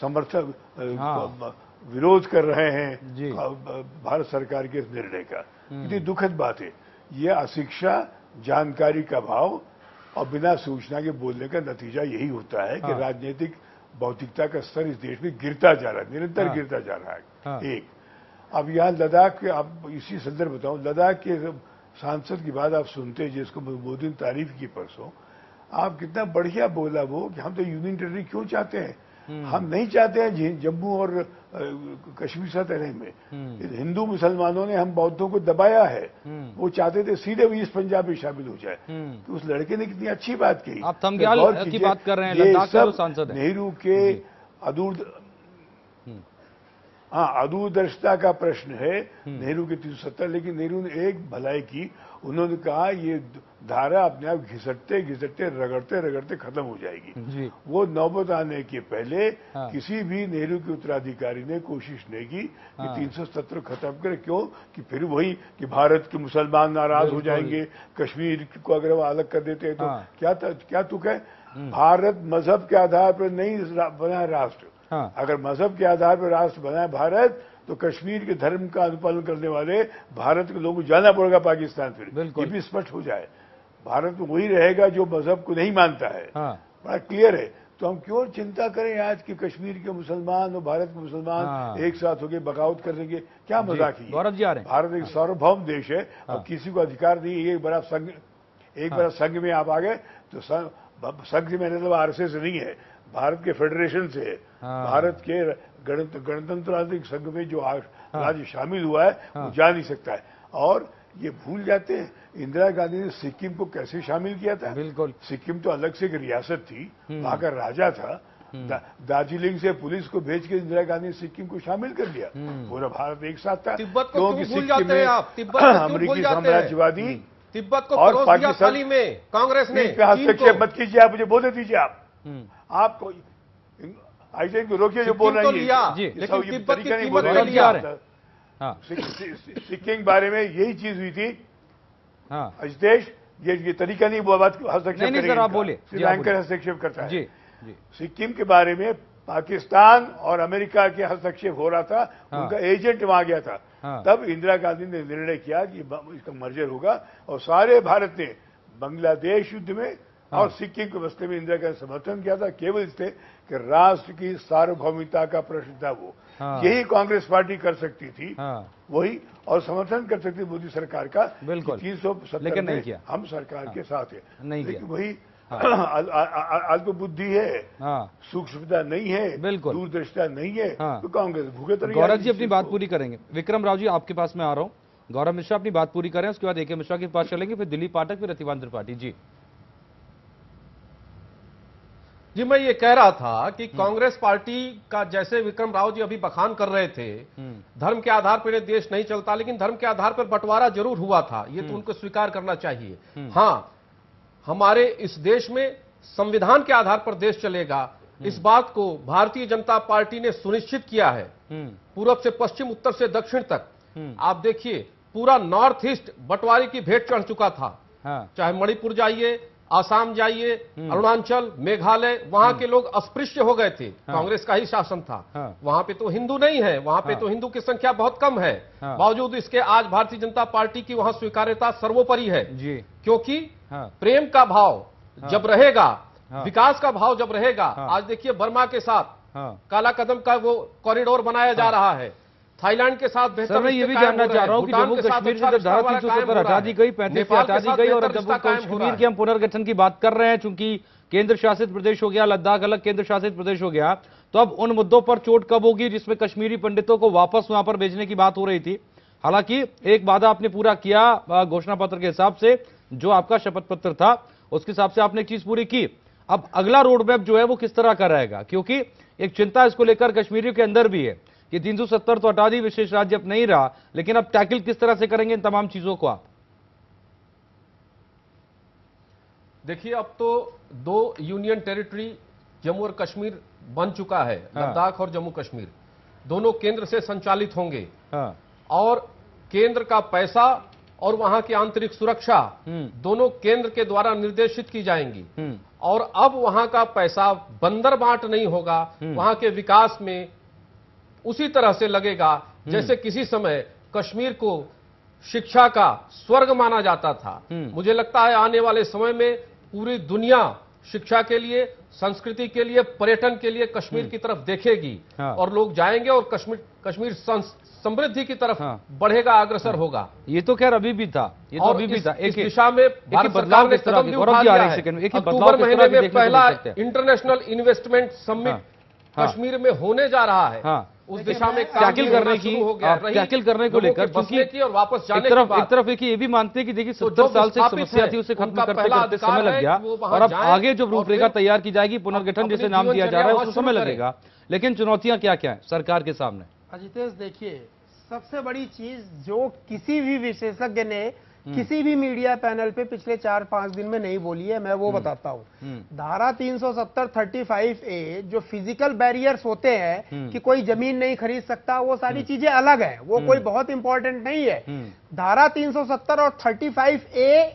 समर्थक विरोध कर रहे हैं भारत सरकार के इस निर्णय का। इतनी दुखद बात है। यह अशिक्षा, जानकारी का अभाव और बिना सूचना के बोलने का नतीजा यही होता है कि राजनीतिक भौतिकता का स्तर इस देश में गिरता जा रहा है, निरंतर गिरता जा रहा है। एक, अब यहाँ लद्दाख के, अब इसी संदर्भ बताऊं, लद्दाख के सांसद की बात आप सुनते हैं जिसको मोदी ने तारीफ की परसों, आप कितना बढ़िया बोला वो कि हम तो यूनियन टेरिटरी क्यों चाहते हैं, हम नहीं चाहते हैं जम्मू और कश्मीर साथ रहने में। हिंदू मुसलमानों ने हम बौद्धों को दबाया है, वो चाहते थे सीधे ईस्ट पंजाब में शामिल हो जाए। तो उस लड़के ने कितनी अच्छी बात कही। आप थंगयाल की बात कर रहे हैं, लद्दाख के सांसद नेहरू के अदूरदर्शिता का प्रश्न है नेहरू के 370। लेकिन नेहरू ने एक भलाई की, उन्होंने कहा ये धारा अपने आप घिसटते घिसटते रगड़ते रगड़ते खत्म हो जाएगी। वो नौबत आने के पहले किसी भी नेहरू के उत्तराधिकारी ने कोशिश नहीं की कि 370 खत्म करे। क्यों कि फिर वही कि भारत के मुसलमान नाराज हो जाएंगे, कश्मीर को अगर वो अलग कर देते हैं तो क्या तुक है। भारत मजहब के आधार पर नहीं बना राष्ट्र। अगर मजहब के आधार पर राष्ट्र बनाए भारत, तो कश्मीर के धर्म का अनुपालन करने वाले भारत के लोगों को जाना पड़ेगा पाकिस्तान। फिर ये भी स्पष्ट हो जाए, भारत में वही रहेगा जो मजहब को नहीं मानता है। बड़ा क्लियर है। तो हम क्यों चिंता करें आज कि कश्मीर के मुसलमान और भारत के मुसलमान एक साथ होकर बगावत कर देंगे, क्या मजाक है। भारत एक सार्वभौम देश है और किसी को अधिकार नहीं है। एक बार संघ में आप आ गए तो संघ में मतलब आरएसए से नहीं है, भारत के फेडरेशन से है। भारत के गणतंत्र संघ में जो राज्य शामिल हुआ है वो जा नहीं सकता है। और ये भूल जाते हैं इंदिरा गांधी ने सिक्किम को कैसे शामिल किया था। बिल्कुल, सिक्किम तो अलग से एक रियासत थी, वहां का राजा था। दार्जिलिंग से पुलिस को भेज के इंदिरा गांधी ने सिक्किम को शामिल कर लिया। पूरा भारत एक साथ था। क्योंकि सिक्किम में अमरीकी साम्राज्यवादी, तिब्बत को और पाकिस्तान में कांग्रेस ने, हस्तक्षेप मत कीजिए आप, मुझे बोलने दीजिए आप आईसीएन को रोकिए जो बोल रही है। लेकिन तिब्बत की कीमत को लिया है। सिक्किम के बारे में यही चीज हुई थी। अजितेश, ये तरीका नहीं, वो बात हस्तक्षेप करेंगे, श्रीलंका हस्तक्षेप करता है। सिक्किम के बारे में पाकिस्तान और अमेरिका के हस्तक्षेप हो रहा था, उनका एजेंट वहां गया था। तब इंदिरा गांधी ने निर्णय किया कि इसका मर्जर होगा, और सारे भारत ने बांग्लादेश युद्ध में और सिक्किम के बस्ते में इंदिरा का समर्थन किया था, केवल इसलिए कि राष्ट्र की सार्वभौमिकता का प्रश्न था। वो यही कांग्रेस पार्टी कर सकती थी, वही और समर्थन कर सकती मोदी सरकार का। 370 नहीं किया, हम सरकार के साथ है नहीं, लेकिन वही अल्पबुद्धि है, सूक्ष्मता नहीं है, बिल्कुल दूरदर्शिता नहीं है, तो कांग्रेस भूखे। गौरव जी अपनी बात पूरी करेंगे। विक्रम राव जी आपके पास मैं आ रहा हूँ। गौरव मिश्रा अपनी बात पूरी करें, उसके बाद ए के मिश्रा के पास चलेंगे, फिर दिलीप पाठक, फिर रतिवान त्रिपाठी। जी, मैं ये कह रहा था कि कांग्रेस पार्टी का, जैसे विक्रम राव जी अभी बखान कर रहे थे, धर्म के आधार पर देश नहीं चलता, लेकिन धर्म के आधार पर बंटवारा जरूर हुआ था, ये तो उनको स्वीकार करना चाहिए। हाँ, हमारे इस देश में संविधान के आधार पर देश चलेगा, इस बात को भारतीय जनता पार्टी ने सुनिश्चित किया है। पूरब से पश्चिम, उत्तर से दक्षिण तक आप देखिए, पूरा नॉर्थ ईस्ट बंटवारे की भेंट चढ़ चुका था। चाहे मणिपुर जाइए, आसाम जाइए, अरुणाचल, मेघालय, वहां के लोग अस्पृश्य हो गए थे। कांग्रेस का ही शासन था। वहां पे तो हिंदू नहीं है, वहां पे तो हिंदू की संख्या बहुत कम है। बावजूद इसके आज भारतीय जनता पार्टी की वहां स्वीकार्यता सर्वोपरि है, क्योंकि प्रेम का भाव जब रहेगा विकास का भाव जब रहेगा। आज देखिए बर्मा के साथ काला कदम का वो कॉरिडोर बनाया जा रहा है, थाईलैंड के साथ बेहतर। मैं ये भी जानना चाह रहा हूँ कि जम्मू कश्मीर से जब धारा 370 हटा दी गई, 35 की हटा दी गई और जम्मू कश्मीर की हम पुनर्गठन की बात कर रहे हैं, चूंकि केंद्र शासित प्रदेश हो गया, लद्दाख अलग केंद्र शासित प्रदेश हो गया, तो अब उन मुद्दों पर चोट कब होगी जिसमें कश्मीरी पंडितों को वापस वहां पर भेजने की बात हो रही थी। हालांकि एक वादा आपने पूरा किया घोषणा पत्र के हिसाब से, जो आपका शपथ पत्र था उसके हिसाब से आपने एक चीज पूरी की। अब अगला रोडमैप जो है वो किस तरह का रहेगा, क्योंकि एक चिंता इसको लेकर कश्मीरियों के अंदर भी है कि 370 तो हटा दी, विशेष राज्य अब नहीं रहा, लेकिन अब टैकल किस तरह से करेंगे इन तमाम चीजों को आप? देखिए अब तो 2 यूनियन टेरिटरी जम्मू और कश्मीर बन चुका है, लद्दाख और जम्मू कश्मीर दोनों केंद्र से संचालित होंगे। और केंद्र का पैसा और वहां की आंतरिक सुरक्षा दोनों केंद्र के द्वारा निर्देशित की जाएंगी। और अब वहां का पैसा बंदर बांट नहीं होगा, वहां के विकास में उसी तरह से लगेगा जैसे किसी समय कश्मीर को शिक्षा का स्वर्ग माना जाता था। मुझे लगता है आने वाले समय में पूरी दुनिया शिक्षा के लिए, संस्कृति के लिए, पर्यटन के लिए कश्मीर की तरफ देखेगी। हाँ। और लोग जाएंगे और कश्मीर समृद्धि की तरफ बढ़ेगा, अग्रसर होगा। ये तो खैर अभी भी था, ये तो अभी भी था। एक दिशा में भारत सरकार ने कदम भी उठा लिया है। अक्टूबर महीने में पहला इंटरनेशनल इन्वेस्टमेंट समिट कश्मीर में होने जा रहा है, उस दिशा में टैकल करने को लेकर की और वापस जाने एक तरफ एक ये भी मानते हैं कि देखिए 70 साल से समस्या थी, उसे खत्म करते समय लग गया और अब आगे जो रूपरेखा तैयार की जाएगी, पुनर्गठन जैसे नाम दिया जा रहा है, उसको समय लगेगा। लेकिन चुनौतियां क्या क्या है सरकार के सामने? अजितेश देखिए, सबसे बड़ी चीज जो किसी भी विशेषज्ञ ने किसी भी मीडिया पैनल पे पिछले 4-5 दिन में नहीं बोली है, मैं वो बताता हूँ। धारा 370(35A) जो फिजिकल बैरियर्स होते हैं कि कोई जमीन नहीं खरीद सकता, वो सारी चीजें अलग है, वो कोई बहुत इंपॉर्टेंट नहीं है। धारा 370 और 35A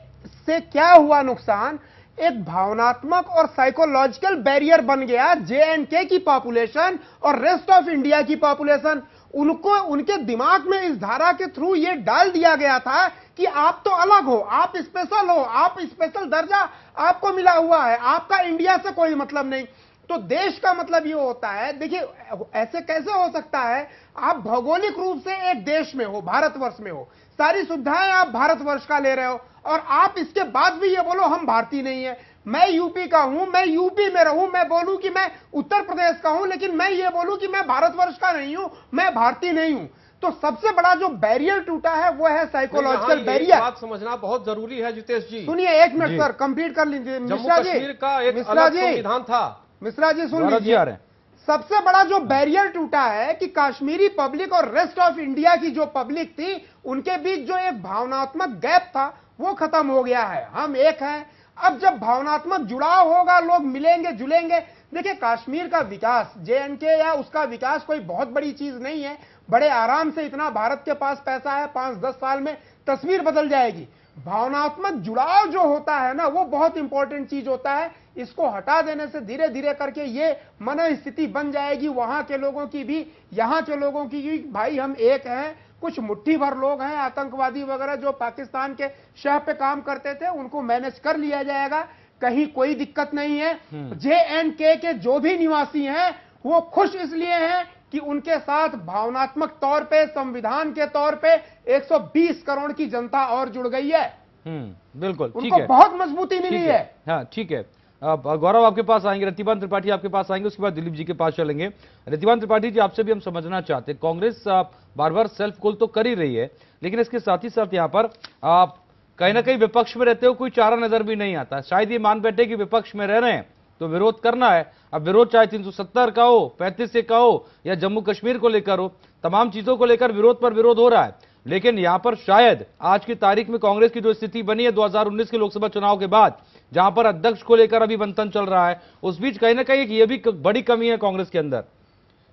से क्या हुआ नुकसान, एक भावनात्मक और साइकोलॉजिकल बैरियर बन गया JNK की पॉपुलेशन और रेस्ट ऑफ इंडिया की पॉपुलेशन। उनको उनके दिमाग में इस धारा के थ्रू ये डाल दिया गया था कि आप तो अलग हो, आप स्पेशल हो, आप स्पेशल दर्जा आपको मिला हुआ है, आपका इंडिया से कोई मतलब नहीं। तो देश का मतलब ये होता है, देखिए ऐसे कैसे हो सकता है, आप भौगोलिक रूप से एक देश में हो, भारतवर्ष में हो, सारी सुविधाएं आप भारतवर्ष का ले रहे हो और आप इसके बाद भी ये बोलो हम भारतीय नहीं है। मैं यूपी का हूं, मैं यूपी में रहूं, मैं बोलूं कि मैं उत्तर प्रदेश का हूं, लेकिन मैं ये बोलूं कि मैं भारतवर्ष का नहीं हूं, मैं भारतीय नहीं हूं। तो सबसे बड़ा जो बैरियर टूटा है वो है साइकोलॉजिकल बैरियर। बात समझना बहुत जरूरी है जितेश जी। सुनिए 1 मिनट सर, कंप्लीट कर लीजिए। मिश्रा जी सुन लीजिए, सबसे बड़ा जो बैरियर टूटा है कि कश्मीरी पब्लिक और रेस्ट ऑफ इंडिया की जो पब्लिक थी उनके बीच जो एक भावनात्मक गैप था वो खत्म हो गया है। हम एक हैं। अब जब भावनात्मक जुड़ाव होगा, लोग मिलेंगे जुलेंगे। देखिए कश्मीर का विकास, JNK या उसका विकास कोई बहुत बड़ी चीज नहीं है, बड़े आराम से इतना भारत के पास पैसा है, 5-10 साल में तस्वीर बदल जाएगी। भावनात्मक जुड़ाव जो होता है ना, वो बहुत इंपॉर्टेंट चीज होता है। इसको हटा देने से धीरे धीरे करके ये मनोस्थिति बन जाएगी वहां के लोगों की भी, यहाँ के लोगों की भी, भाई हम एक हैं। कुछ मुट्ठी भर लोग हैं आतंकवादी वगैरह जो पाकिस्तान के शह पे काम करते थे, उनको मैनेज कर लिया जाएगा, कहीं कोई दिक्कत नहीं है। JNK के जो भी निवासी हैं वो खुश इसलिए हैं कि उनके साथ भावनात्मक तौर पे, संविधान के तौर पे 120 करोड़ की जनता और जुड़ गई है। बिल्कुल उनको बहुत मजबूती मिली है। हाँ ठीक है, गौरव आपके पास आएंगे, रतिभान त्रिपाठी आपके पास आएंगे, उसके बाद दिलीप जी के पास चलेंगे। रतिभान त्रिपाठी जी, आपसे भी हम समझना चाहते हैं, कांग्रेस बार बार सेल्फ गोल तो कर ही रही है, लेकिन इसके साथ ही साथ यहां पर आप कहीं ना कहीं विपक्ष में रहते हो, कोई चारा नजर भी नहीं आता। शायद ये मान बैठे कि विपक्ष में रह रहे हैं तो विरोध करना है। अब विरोध चाहे 370 का हो, 35A का हो, या जम्मू कश्मीर को लेकर हो, तमाम चीजों को लेकर विरोध पर विरोध हो रहा है। लेकिन यहां पर शायद आज की तारीख में कांग्रेस की जो स्थिति बनी है 2019 के लोकसभा चुनाव के बाद, जहां पर अध्यक्ष को लेकर अभी मंथन चल रहा है, उस बीच कहीं ना कहीं एक ये भी बड़ी कमी है कांग्रेस के अंदर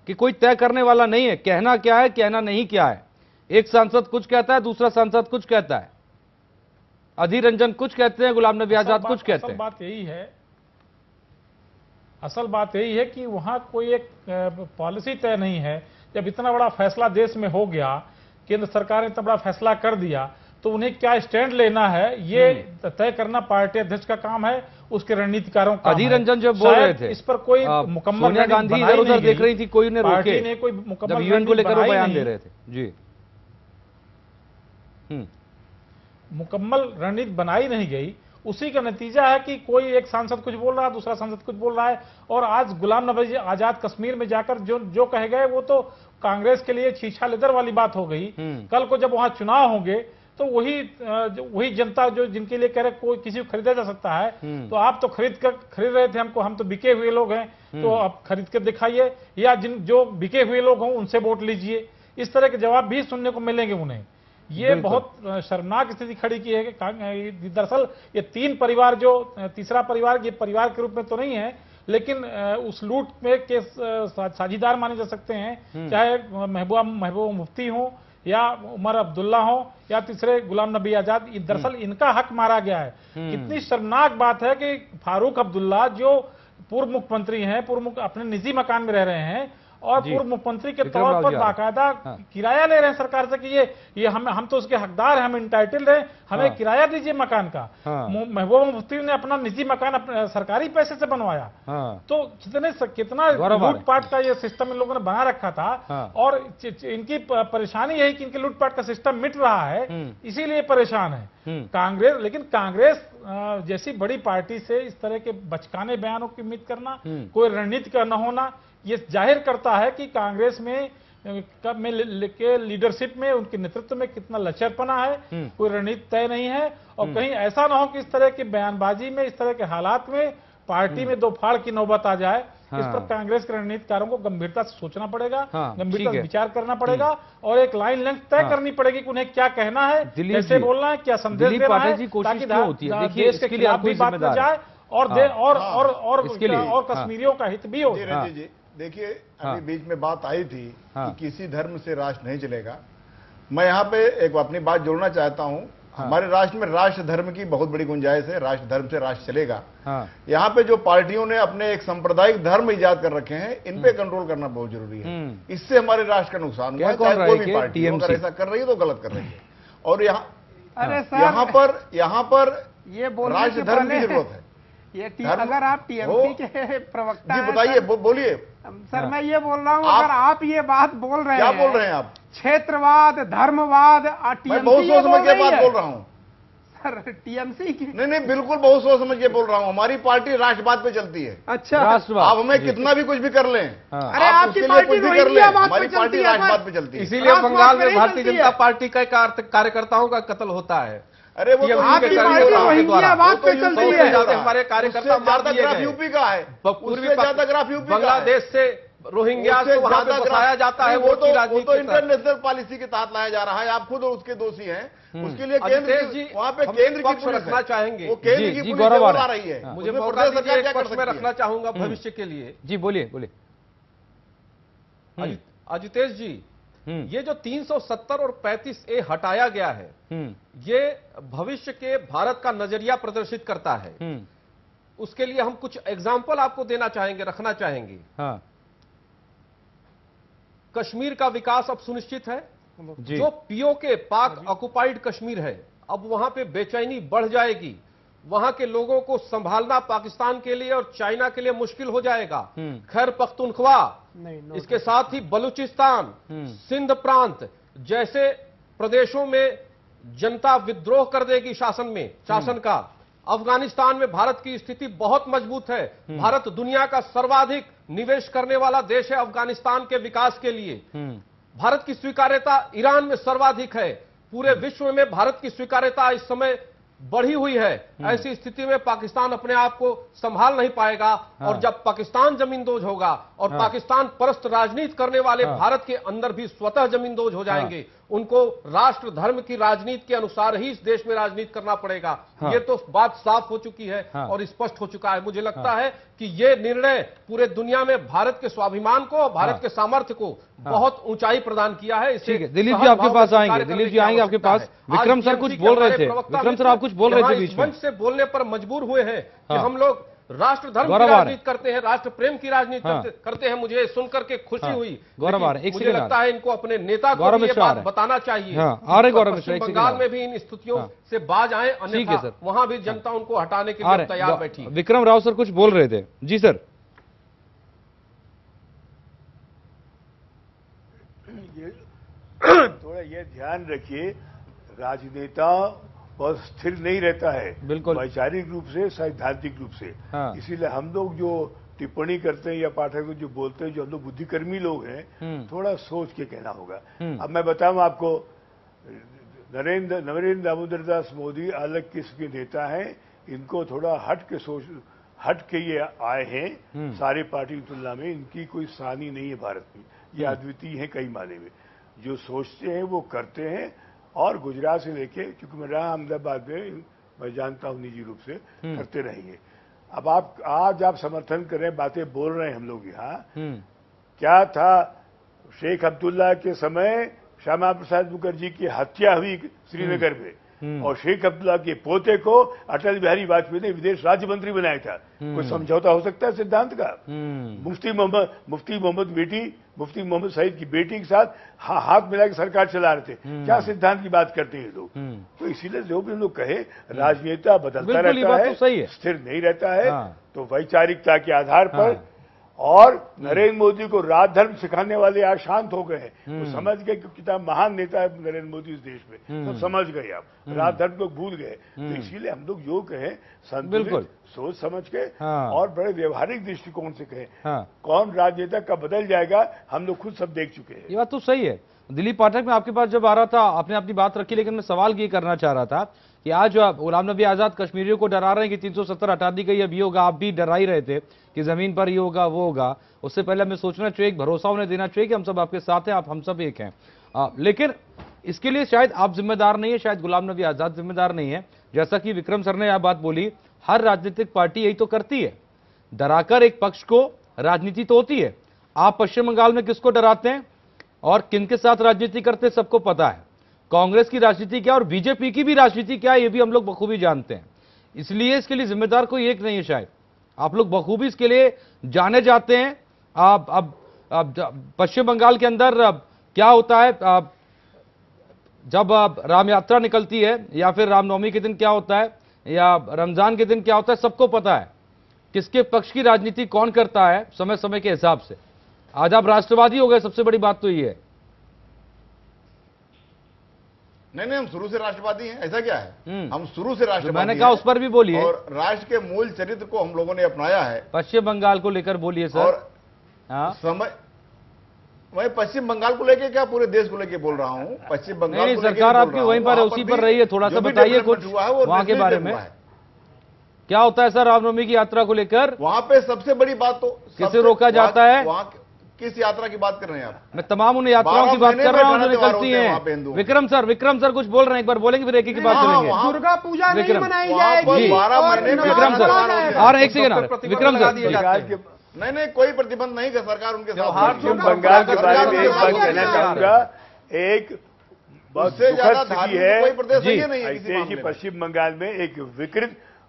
कि कोई तय करने वाला नहीं है, कहना क्या है कहना नहीं क्या है। एक सांसद कुछ कहता है, दूसरा सांसद कुछ कहता है, अधीर रंजन कुछ कहते हैं, गुलाम नबी आजाद कुछ कहते हैं। असल बात यही है कि वहां कोई एक पॉलिसी तय नहीं है। जब इतना बड़ा फैसला देश में हो गया, केंद्र सरकार ने इतना बड़ा फैसला कर दिया, तो उन्हें क्या स्टैंड लेना है ये तय करना पार्टी अध्यक्ष का काम है, उसके रणनीतिकारों का। अधीर रंजन जो बोल रहे थे इस पर कोई मुकम्मल गांधी उधर देख रही थी, कोई ने रोके नहीं, कोई मुकम्मल यूएन को लेकर बयान दे रहे थे जी, मुकम्मल रणनीति बनाई नहीं गई। उसी का नतीजा है कि कोई एक सांसद कुछ बोल रहा है, दूसरा सांसद कुछ बोल रहा है, और आज गुलाम नबी आजाद कश्मीर में जाकर जो कह गए वो तो कांग्रेस के लिए छीछा लेदर वाली बात हो गई। कल को जब वहां चुनाव होंगे तो वही जनता जो जिनके लिए कह रहे कोई किसी को खरीदा जा सकता है, तो आप तो खरीद रहे थे हमको, हम तो बिके हुए लोग हैं, तो आप खरीद कर दिखाइए, या जिन जो बिके हुए लोग हों उनसे वोट लीजिए। इस तरह के जवाब भी सुनने को मिलेंगे उन्हें। ये बहुत शर्मनाक स्थिति खड़ी की है कि दरअसल ये तीन परिवार जो तीसरा परिवार ये परिवार के रूप में तो नहीं है, लेकिन उस लूट में के साझीदार माने जा सकते हैं, चाहे महबूबा मुफ्ती हों या उमर अब्दुल्ला हो या तीसरे गुलाम नबी आजाद। दरअसल इनका हक मारा गया है। कितनी शर्मनाक बात है कि फारूक अब्दुल्ला जो पूर्व मुख्यमंत्री हैं, अपने निजी मकान में रह रहे हैं और पूर्व मुख्यमंत्री के तौर पर बाकायदा किराया ले रहे हैं सरकार से कि ये हम तो उसके हकदार हैं, हम इंटाइटल्ड हैं, हमें किराया दीजिए मकान का। महबूबा मुफ्ती ने अपना निजी मकान सरकारी पैसे से बनवाया। तो कितना लूटपाट का ये सिस्टम इन लोगों ने बना रखा था। और इनकी परेशानी यही कि इनके लूटपाट का सिस्टम मिट रहा है, इसीलिए परेशान है कांग्रेस। लेकिन कांग्रेस जैसी बड़ी पार्टी से इस तरह के बचकाने बयानों की उम्मीद करना, कोई रणनीति का न होना, ये जाहिर करता है कि कांग्रेस में के लीडरशिप में, उनके नेतृत्व में कितना लचरपना है, कोई रणनीति तय नहीं है। और कहीं ऐसा ना हो कि इस तरह की बयानबाजी में, इस तरह के हालात में पार्टी में दो फाड़ की नौबत आ जाए। इस पर कांग्रेस के रणनीतिकारों को गंभीरता से सोचना पड़ेगा, गंभीरता से विचार करना पड़ेगा और एक लाइन लेंथ तय करनी पड़ेगी कि उन्हें क्या कहना है, कैसे बोलना है, क्या संदेश देना है, ताकि देश के खिलाफ भी बात न जाए और कश्मीरियों का हित भी हो। देखिए अभी बीच में बात आई थी कि किसी धर्म से राष्ट्र नहीं चलेगा। मैं यहाँ पे एक अपनी बात जोड़ना चाहता हूँ। हमारे राष्ट्र में राष्ट्र धर्म की बहुत बड़ी गुंजाइश है, राष्ट्र धर्म से राष्ट्र चलेगा। यहाँ पे जो पार्टियों ने अपने एक सांप्रदायिक धर्म इजाद कर रखे हैं, इन पे कंट्रोल करना बहुत जरूरी है। इससे हमारे राष्ट्र का नुकसान हुआ, चाहे कोई भी पार्टी अगर ऐसा कर रही है तो गलत कर रही है। और यहाँ पर राष्ट्र धर्म की जरूरत है। ये अगर आप टीएमसी के प्रवक्ता जी बताइए, बोलिए सर। मैं ये बोल रहा हूँ, अगर आप ये बात बोल रहे हैं, क्या बोल रहे हैं आप? क्षेत्रवाद, धर्मवाद, मैं बहुत सोच समझ के बात बोल रहा हूँ सर। टीएमसी की नहीं, बिल्कुल बहुत सोच समझ के बोल रहा हूँ। हमारी पार्टी राष्ट्रवाद पे चलती है। अच्छा, राष्ट्रवाद आप हमें कितना भी कुछ भी कर लें, अरे आपके लिए कुछ भी कर लें, हमारी पार्टी राष्ट्रवाद पे चलती है। इसीलिए बंगाल में भारतीय जनता पार्टी के कार्यकर्ताओं का कत्ल होता है। अरे वो आपकी पार्टी रोहिंग्या बात पे चलती है। हमारे कार्यकर्ता मार दिए गए। यूपी का है, पूर्वी ज्यादा ग्राफ यूपी का है। बांग्लादेश से रोहिंग्या से वहां पे बसाया जाता है। वो तो इंटरनेशनल पॉलिसी के तहत लाया जा रहा है। आप खुद उसके दोषी हैं। उसके लिए केंद्र वहाँ पे केंद्र की रखना चाहेंगे, वो केंद्र की गौरव आ रही है। मुझे प्रदेश सरकार में रखना चाहूंगा भविष्य के लिए। जी बोलिए बोलिए अजितेश जी, ये जो 370 और 35A हटाया गया है, ये भविष्य के भारत का नजरिया प्रदर्शित करता है। उसके लिए हम कुछ एग्जाम्पल आपको देना चाहेंगे, रखना चाहेंगे। हाँ। कश्मीर का विकास अब सुनिश्चित है। जो पीओके पाक ऑक्युपाइड कश्मीर है, अब वहां पे बेचैनी बढ़ जाएगी। वहां के लोगों को संभालना पाकिस्तान के लिए और चाइना के लिए मुश्किल हो जाएगा। खैर पख्तूनख्वा, इसके साथ ही बलूचिस्तान, सिंध प्रांत जैसे प्रदेशों में जनता विद्रोह कर देगी शासन का। अफगानिस्तान में भारत की स्थिति बहुत मजबूत है। भारत दुनिया का सर्वाधिक निवेश करने वाला देश है अफगानिस्तान के विकास के लिए। भारत की स्वीकार्यता ईरान में सर्वाधिक है। पूरे विश्व में भारत की स्वीकार्यता इस समय बढ़ी हुई है। ऐसी स्थिति में पाकिस्तान अपने आप को संभाल नहीं पाएगा। और जब पाकिस्तान जमींदोज होगा और पाकिस्तान परस्त राजनीति करने वाले भारत के अंदर भी स्वतः जमींदोज हो जाएंगे। उनको राष्ट्र धर्म की राजनीति के अनुसार ही इस देश में राजनीति करना पड़ेगा। ये तो बात साफ हो चुकी है और स्पष्ट हो चुका है। मुझे लगता है कि ये निर्णय पूरे दुनिया में भारत के स्वाभिमान को और भारत के सामर्थ्य को बहुत ऊंचाई प्रदान किया है। इससे दिलीप जी आपके पास आएंगे, दिलीप जी आएंगे आपके पास। विक्रम सर कुछ बोल रहे थे, विक्रम सर आप कुछ बोल रहे थे, बीच मंच से बोलने पर मजबूर हुए हैं कि हम लोग राष्ट्र धर्म की राजनीति करते हैं, राष्ट्र प्रेम की राजनीति करते हैं। मुझे सुनकर के खुशी हुई। मुझे लगता है इनको अपने नेता को ये बात बताना चाहिए। बंगाल में भी इन स्थितियों से बाज आए, अन्यथा वहां भी जनता उनको हटाने के लिए तैयार बैठी। विक्रम राव सर कुछ बोल रहे थे। जी सर, थोड़ा ये ध्यान रखिए, राजनेता बहुत स्थिर नहीं रहता है, बिल्कुल वैचारिक रूप से, सैद्धांतिक रूप से। हाँ। इसीलिए हम लोग जो टिप्पणी करते हैं या पाठक जो बोलते हैं, जो हम लोग बुद्धिकर्मी लोग हैं, थोड़ा सोच के कहना होगा। अब मैं बताऊं आपको, नरेंद्र दामोदर दास मोदी अलग किस्म के नेता हैं। इनको थोड़ा हट के ये आए हैं। सारे पार्टी की तुलना में इनकी कोई सानी नहीं है भारत में। ये अद्वितीय है कई मायने में, जो सोचते हैं वो करते हैं। और गुजरात से लेके, क्योंकि मैं रहा अहमदाबाद में, मैं जानता हूं निजी रूप से, करते रहेंगे। अब आप आज आप समर्थन कर रहे हैं, बातें बोल रहे हैं हम लोग यहाँ। क्या था, शेख अब्दुल्ला के समय श्यामा प्रसाद मुखर्जी की हत्या हुई श्रीनगर में, और शेख अब्दुल्ला के पोते को अटल बिहारी वाजपेयी ने विदेश राज्य मंत्री बनाया था। कोई समझौता हो सकता है सिद्धांत का? मुफ्ती मोहम्मद सईद की बेटी के साथ हाथ मिला के सरकार चला रहे थे। क्या सिद्धांत की बात करते हैं लोग? तो इसीलिए जो भी लोग कहे, राजनेता बदलता रहता है, सही है, स्थिर नहीं रहता है। तो वैचारिकता के आधार पर, और नरेंद्र मोदी को राजधर्म सिखाने वाले आज शांत हो गए हैं। वो समझ गए कि कितना महान नेता है नरेंद्र मोदी इस देश में। तो समझ गए आप, राजधर्म को भूल गए। तो इसीलिए हम लोग जो कहें, संतुलित सोच समझ के और बड़े व्यवहारिक दृष्टिकोण से कहें। कौन राजनेता कब बदल जाएगा हम लोग खुद सब देख चुके हैं। ये बात तो सही है। दिलीप पाठक, मैं आपके पास जब आ रहा था आपने अपनी बात रखी, लेकिन मैं सवाल ये करना चाह रहा था कि आज गुलाम नबी आजाद कश्मीरियों को डरा रहे हैं कि 370 हटा दी गई, अब ये होगा। आप भी डरा ही रहे थे कि जमीन पर ये होगा, वो होगा। उससे पहले हमें सोचना चाहिए, एक भरोसा उन्हें देना चाहिए कि हम सब आपके साथ हैं, आप हम सब एक हैं। लेकिन इसके लिए शायद आप जिम्मेदार नहीं है, शायद गुलाम नबी आजाद जिम्मेदार नहीं है। जैसा कि विक्रम सर ने यह बात बोली, हर राजनीतिक पार्टी यही तो करती है, डराकर एक पक्ष को। राजनीति तो होती है। आप पश्चिम बंगाल में किसको डराते हैं और किनके साथ राजनीति करते हैं सबको पता है। कांग्रेस की राजनीति क्या और बीजेपी की भी राजनीति क्या, ये भी हम लोग बखूबी जानते हैं। इसलिए इसके लिए जिम्मेदार कोई एक नहीं है। शायद आप लोग बखूबी इसके लिए जाने जाते हैं। आप अब पश्चिम बंगाल के अंदर क्या होता है, जब राम यात्रा निकलती है या फिर रामनवमी के दिन क्या होता है या रमजान के दिन क्या होता है, सबको पता है किसके पक्ष की राजनीति कौन करता है समय समय के हिसाब से। आज आप राष्ट्रवादी हो गए, सबसे बड़ी बात तो ये है। नहीं, हम शुरू से राष्ट्रवादी हैं। ऐसा क्या है, हम शुरू से राष्ट्रवादी। तो मैंने कहा उस पर भी बोलिए, और राष्ट्र के मूल चरित्र को हम लोगों ने अपनाया है। पश्चिम बंगाल को लेकर बोलिए सर। और मैं पश्चिम बंगाल को लेकर क्या, पूरे देश को लेकर बोल रहा हूँ। पश्चिम बंगाल सरकार आपकी वहीं पर है, उसी पर रही है। थोड़ा सा बताइए कुछ वहां के बारे में, क्या होता है सर रामनवमी की यात्रा को लेकर। वहां पे सबसे बड़ी बात तो किसे रोका जाता है, किस यात्रा की बात कर रहे हैं आप? मैं तमाम उन यात्राओं की बात कर रहा हूं जो निकलती हैं। विक्रम सर कुछ बोल रहे हैं, एक बार बोलेंगे फिर एक ही की बात करेंगे। दुर्गा पूजा नहीं मनाई जाएगी 12 महीने। विक्रम सर और एक सेकंड, विक्रम सर नहीं, कोई प्रतिबंध नहीं है सरकार उनके साथ। बंगाल के बारे में एक बात कहना चाहूंगा, एक सबसे ज्यादा धार्मिक कोई प्रदेश नहीं है ऐसे कि पश्चिम बंगाल में एक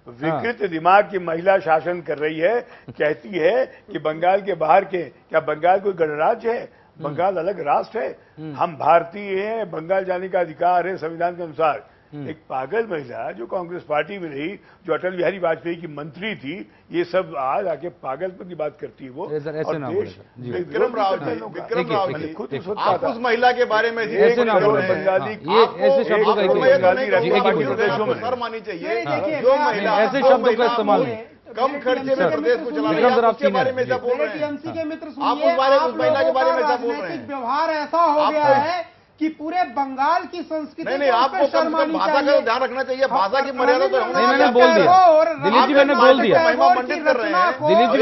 विकृत दिमाग की महिला शासन कर रही है। कहती है कि बंगाल के बाहर के, क्या बंगाल कोई गणराज्य है? बंगाल अलग राष्ट्र है, हम भारतीय हैं, बंगाल जाने का अधिकार है संविधान के अनुसार। एक पागल महिला जो कांग्रेस पार्टी में रही, जो अटल बिहारी वाजपेयी की मंत्री थी, ये सब आज आके पागलपन की बात करती है। वो विक्रम राव जी खुद उस महिला के बारे में सर मानी चाहिए। जो महिला ऐसे शब्दों का इस्तेमाल कम खर्चे में प्रदेश को चलाने, व्यवहार ऐसा हो गया है कि पूरे बंगाल की संस्कृति। नहीं, आपको भाषा का ध्यान रखना चाहिए, भाषा की मर्यादा तो होना चाहिए। मैंने बोल दिया दिलीप जी, मैंने बोल दिया दिलीप जी,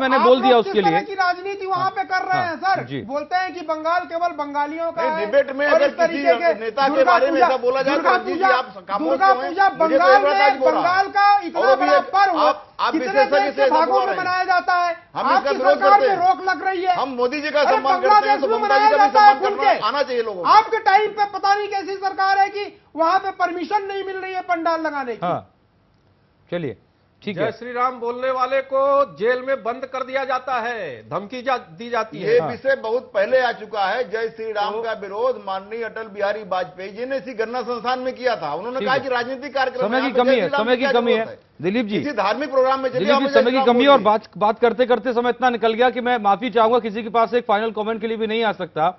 मैंने बोल दिया उसके लिए। की राजनीति वहाँ पे कर रहे हैं सर, बोलते हैं कि बंगाल केवल बंगालियों का। डिबेट में अगर किसी नेता के बारे में बोला जाए, दुर्गा पूजा बंगाल का इतना पर्व मनाया जाता है, आपकी सरकार पे रोक लग रही है, हम मोदी जी का सम्मान करते हैं, तो मनाया जाता है खुल के आना चाहिए लोगों को। आपके टाइम पे पता नहीं कैसी सरकार है कि वहाँ पे परमिशन नहीं मिल रही है पंडाल लगाने की। चलिए ठीक है। जय श्री राम बोलने वाले को जेल में बंद कर दिया जाता है, धमकी दी जाती है। ये विषय बहुत पहले आ चुका है। जय श्री राम का विरोध माननीय अटल बिहारी वाजपेयी जी ने इसी गन्ना संस्थान में किया था। उन्होंने कहा कि राजनीतिक कार्यक्रम में समय की कमी है। दिलीप जी, धार्मिक प्रोग्राम में समय की कमी है और बात करते करते समय इतना निकल गया कि मैं माफी चाहूंगा, किसी के पास एक फाइनल कॉमेंट के लिए भी नहीं आ सकता,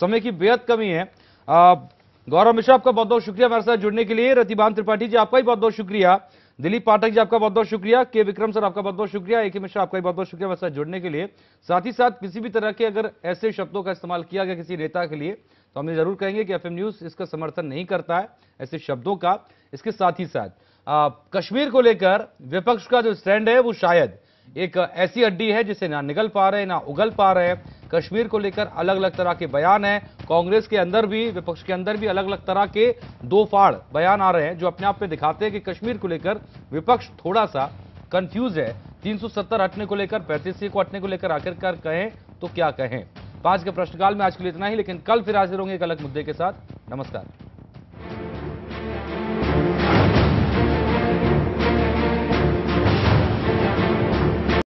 समय की बेहद कमी है। गौरव मिश्रा आपका बहुत बहुत शुक्रिया हमारे साथ जुड़ने के लिए, रतिभान त्रिपाठी जी आपका भी बहुत बहुत शुक्रिया, दिलीप पाठक जी आपका बहुत बहुत शुक्रिया, के विक्रम सर आपका बहुत बहुत शुक्रिया, ए के मिश्रा आपका भी बहुत बहुत शुक्रिया हमारे साथ जुड़ने के लिए। साथ ही साथ किसी भी तरह के अगर ऐसे शब्दों का इस्तेमाल किया गया किसी नेता के लिए तो हम ये जरूर कहेंगे कि एफएम न्यूज इसका समर्थन नहीं करता है ऐसे शब्दों का। इसके साथ ही साथ कश्मीर को लेकर विपक्ष का जो स्टैंड है वो शायद एक ऐसी हड्डी है जिसे ना निगल पा रहे ना उगल पा रहे हैं। कश्मीर को लेकर अलग अलग तरह के बयान हैं, कांग्रेस के अंदर भी विपक्ष के अंदर भी अलग अलग तरह के दो फाड़ बयान आ रहे हैं जो अपने आप में दिखाते हैं कि कश्मीर को लेकर विपक्ष थोड़ा सा कंफ्यूज है। 370 हटने को लेकर, 35A को हटने को लेकर आखिरकार कहें तो क्या कहें। 5 के प्रश्नकाल में आज के लिए इतना ही, लेकिन कल फिर हाजिर होंगे एक अलग मुद्दे के साथ। नमस्कार।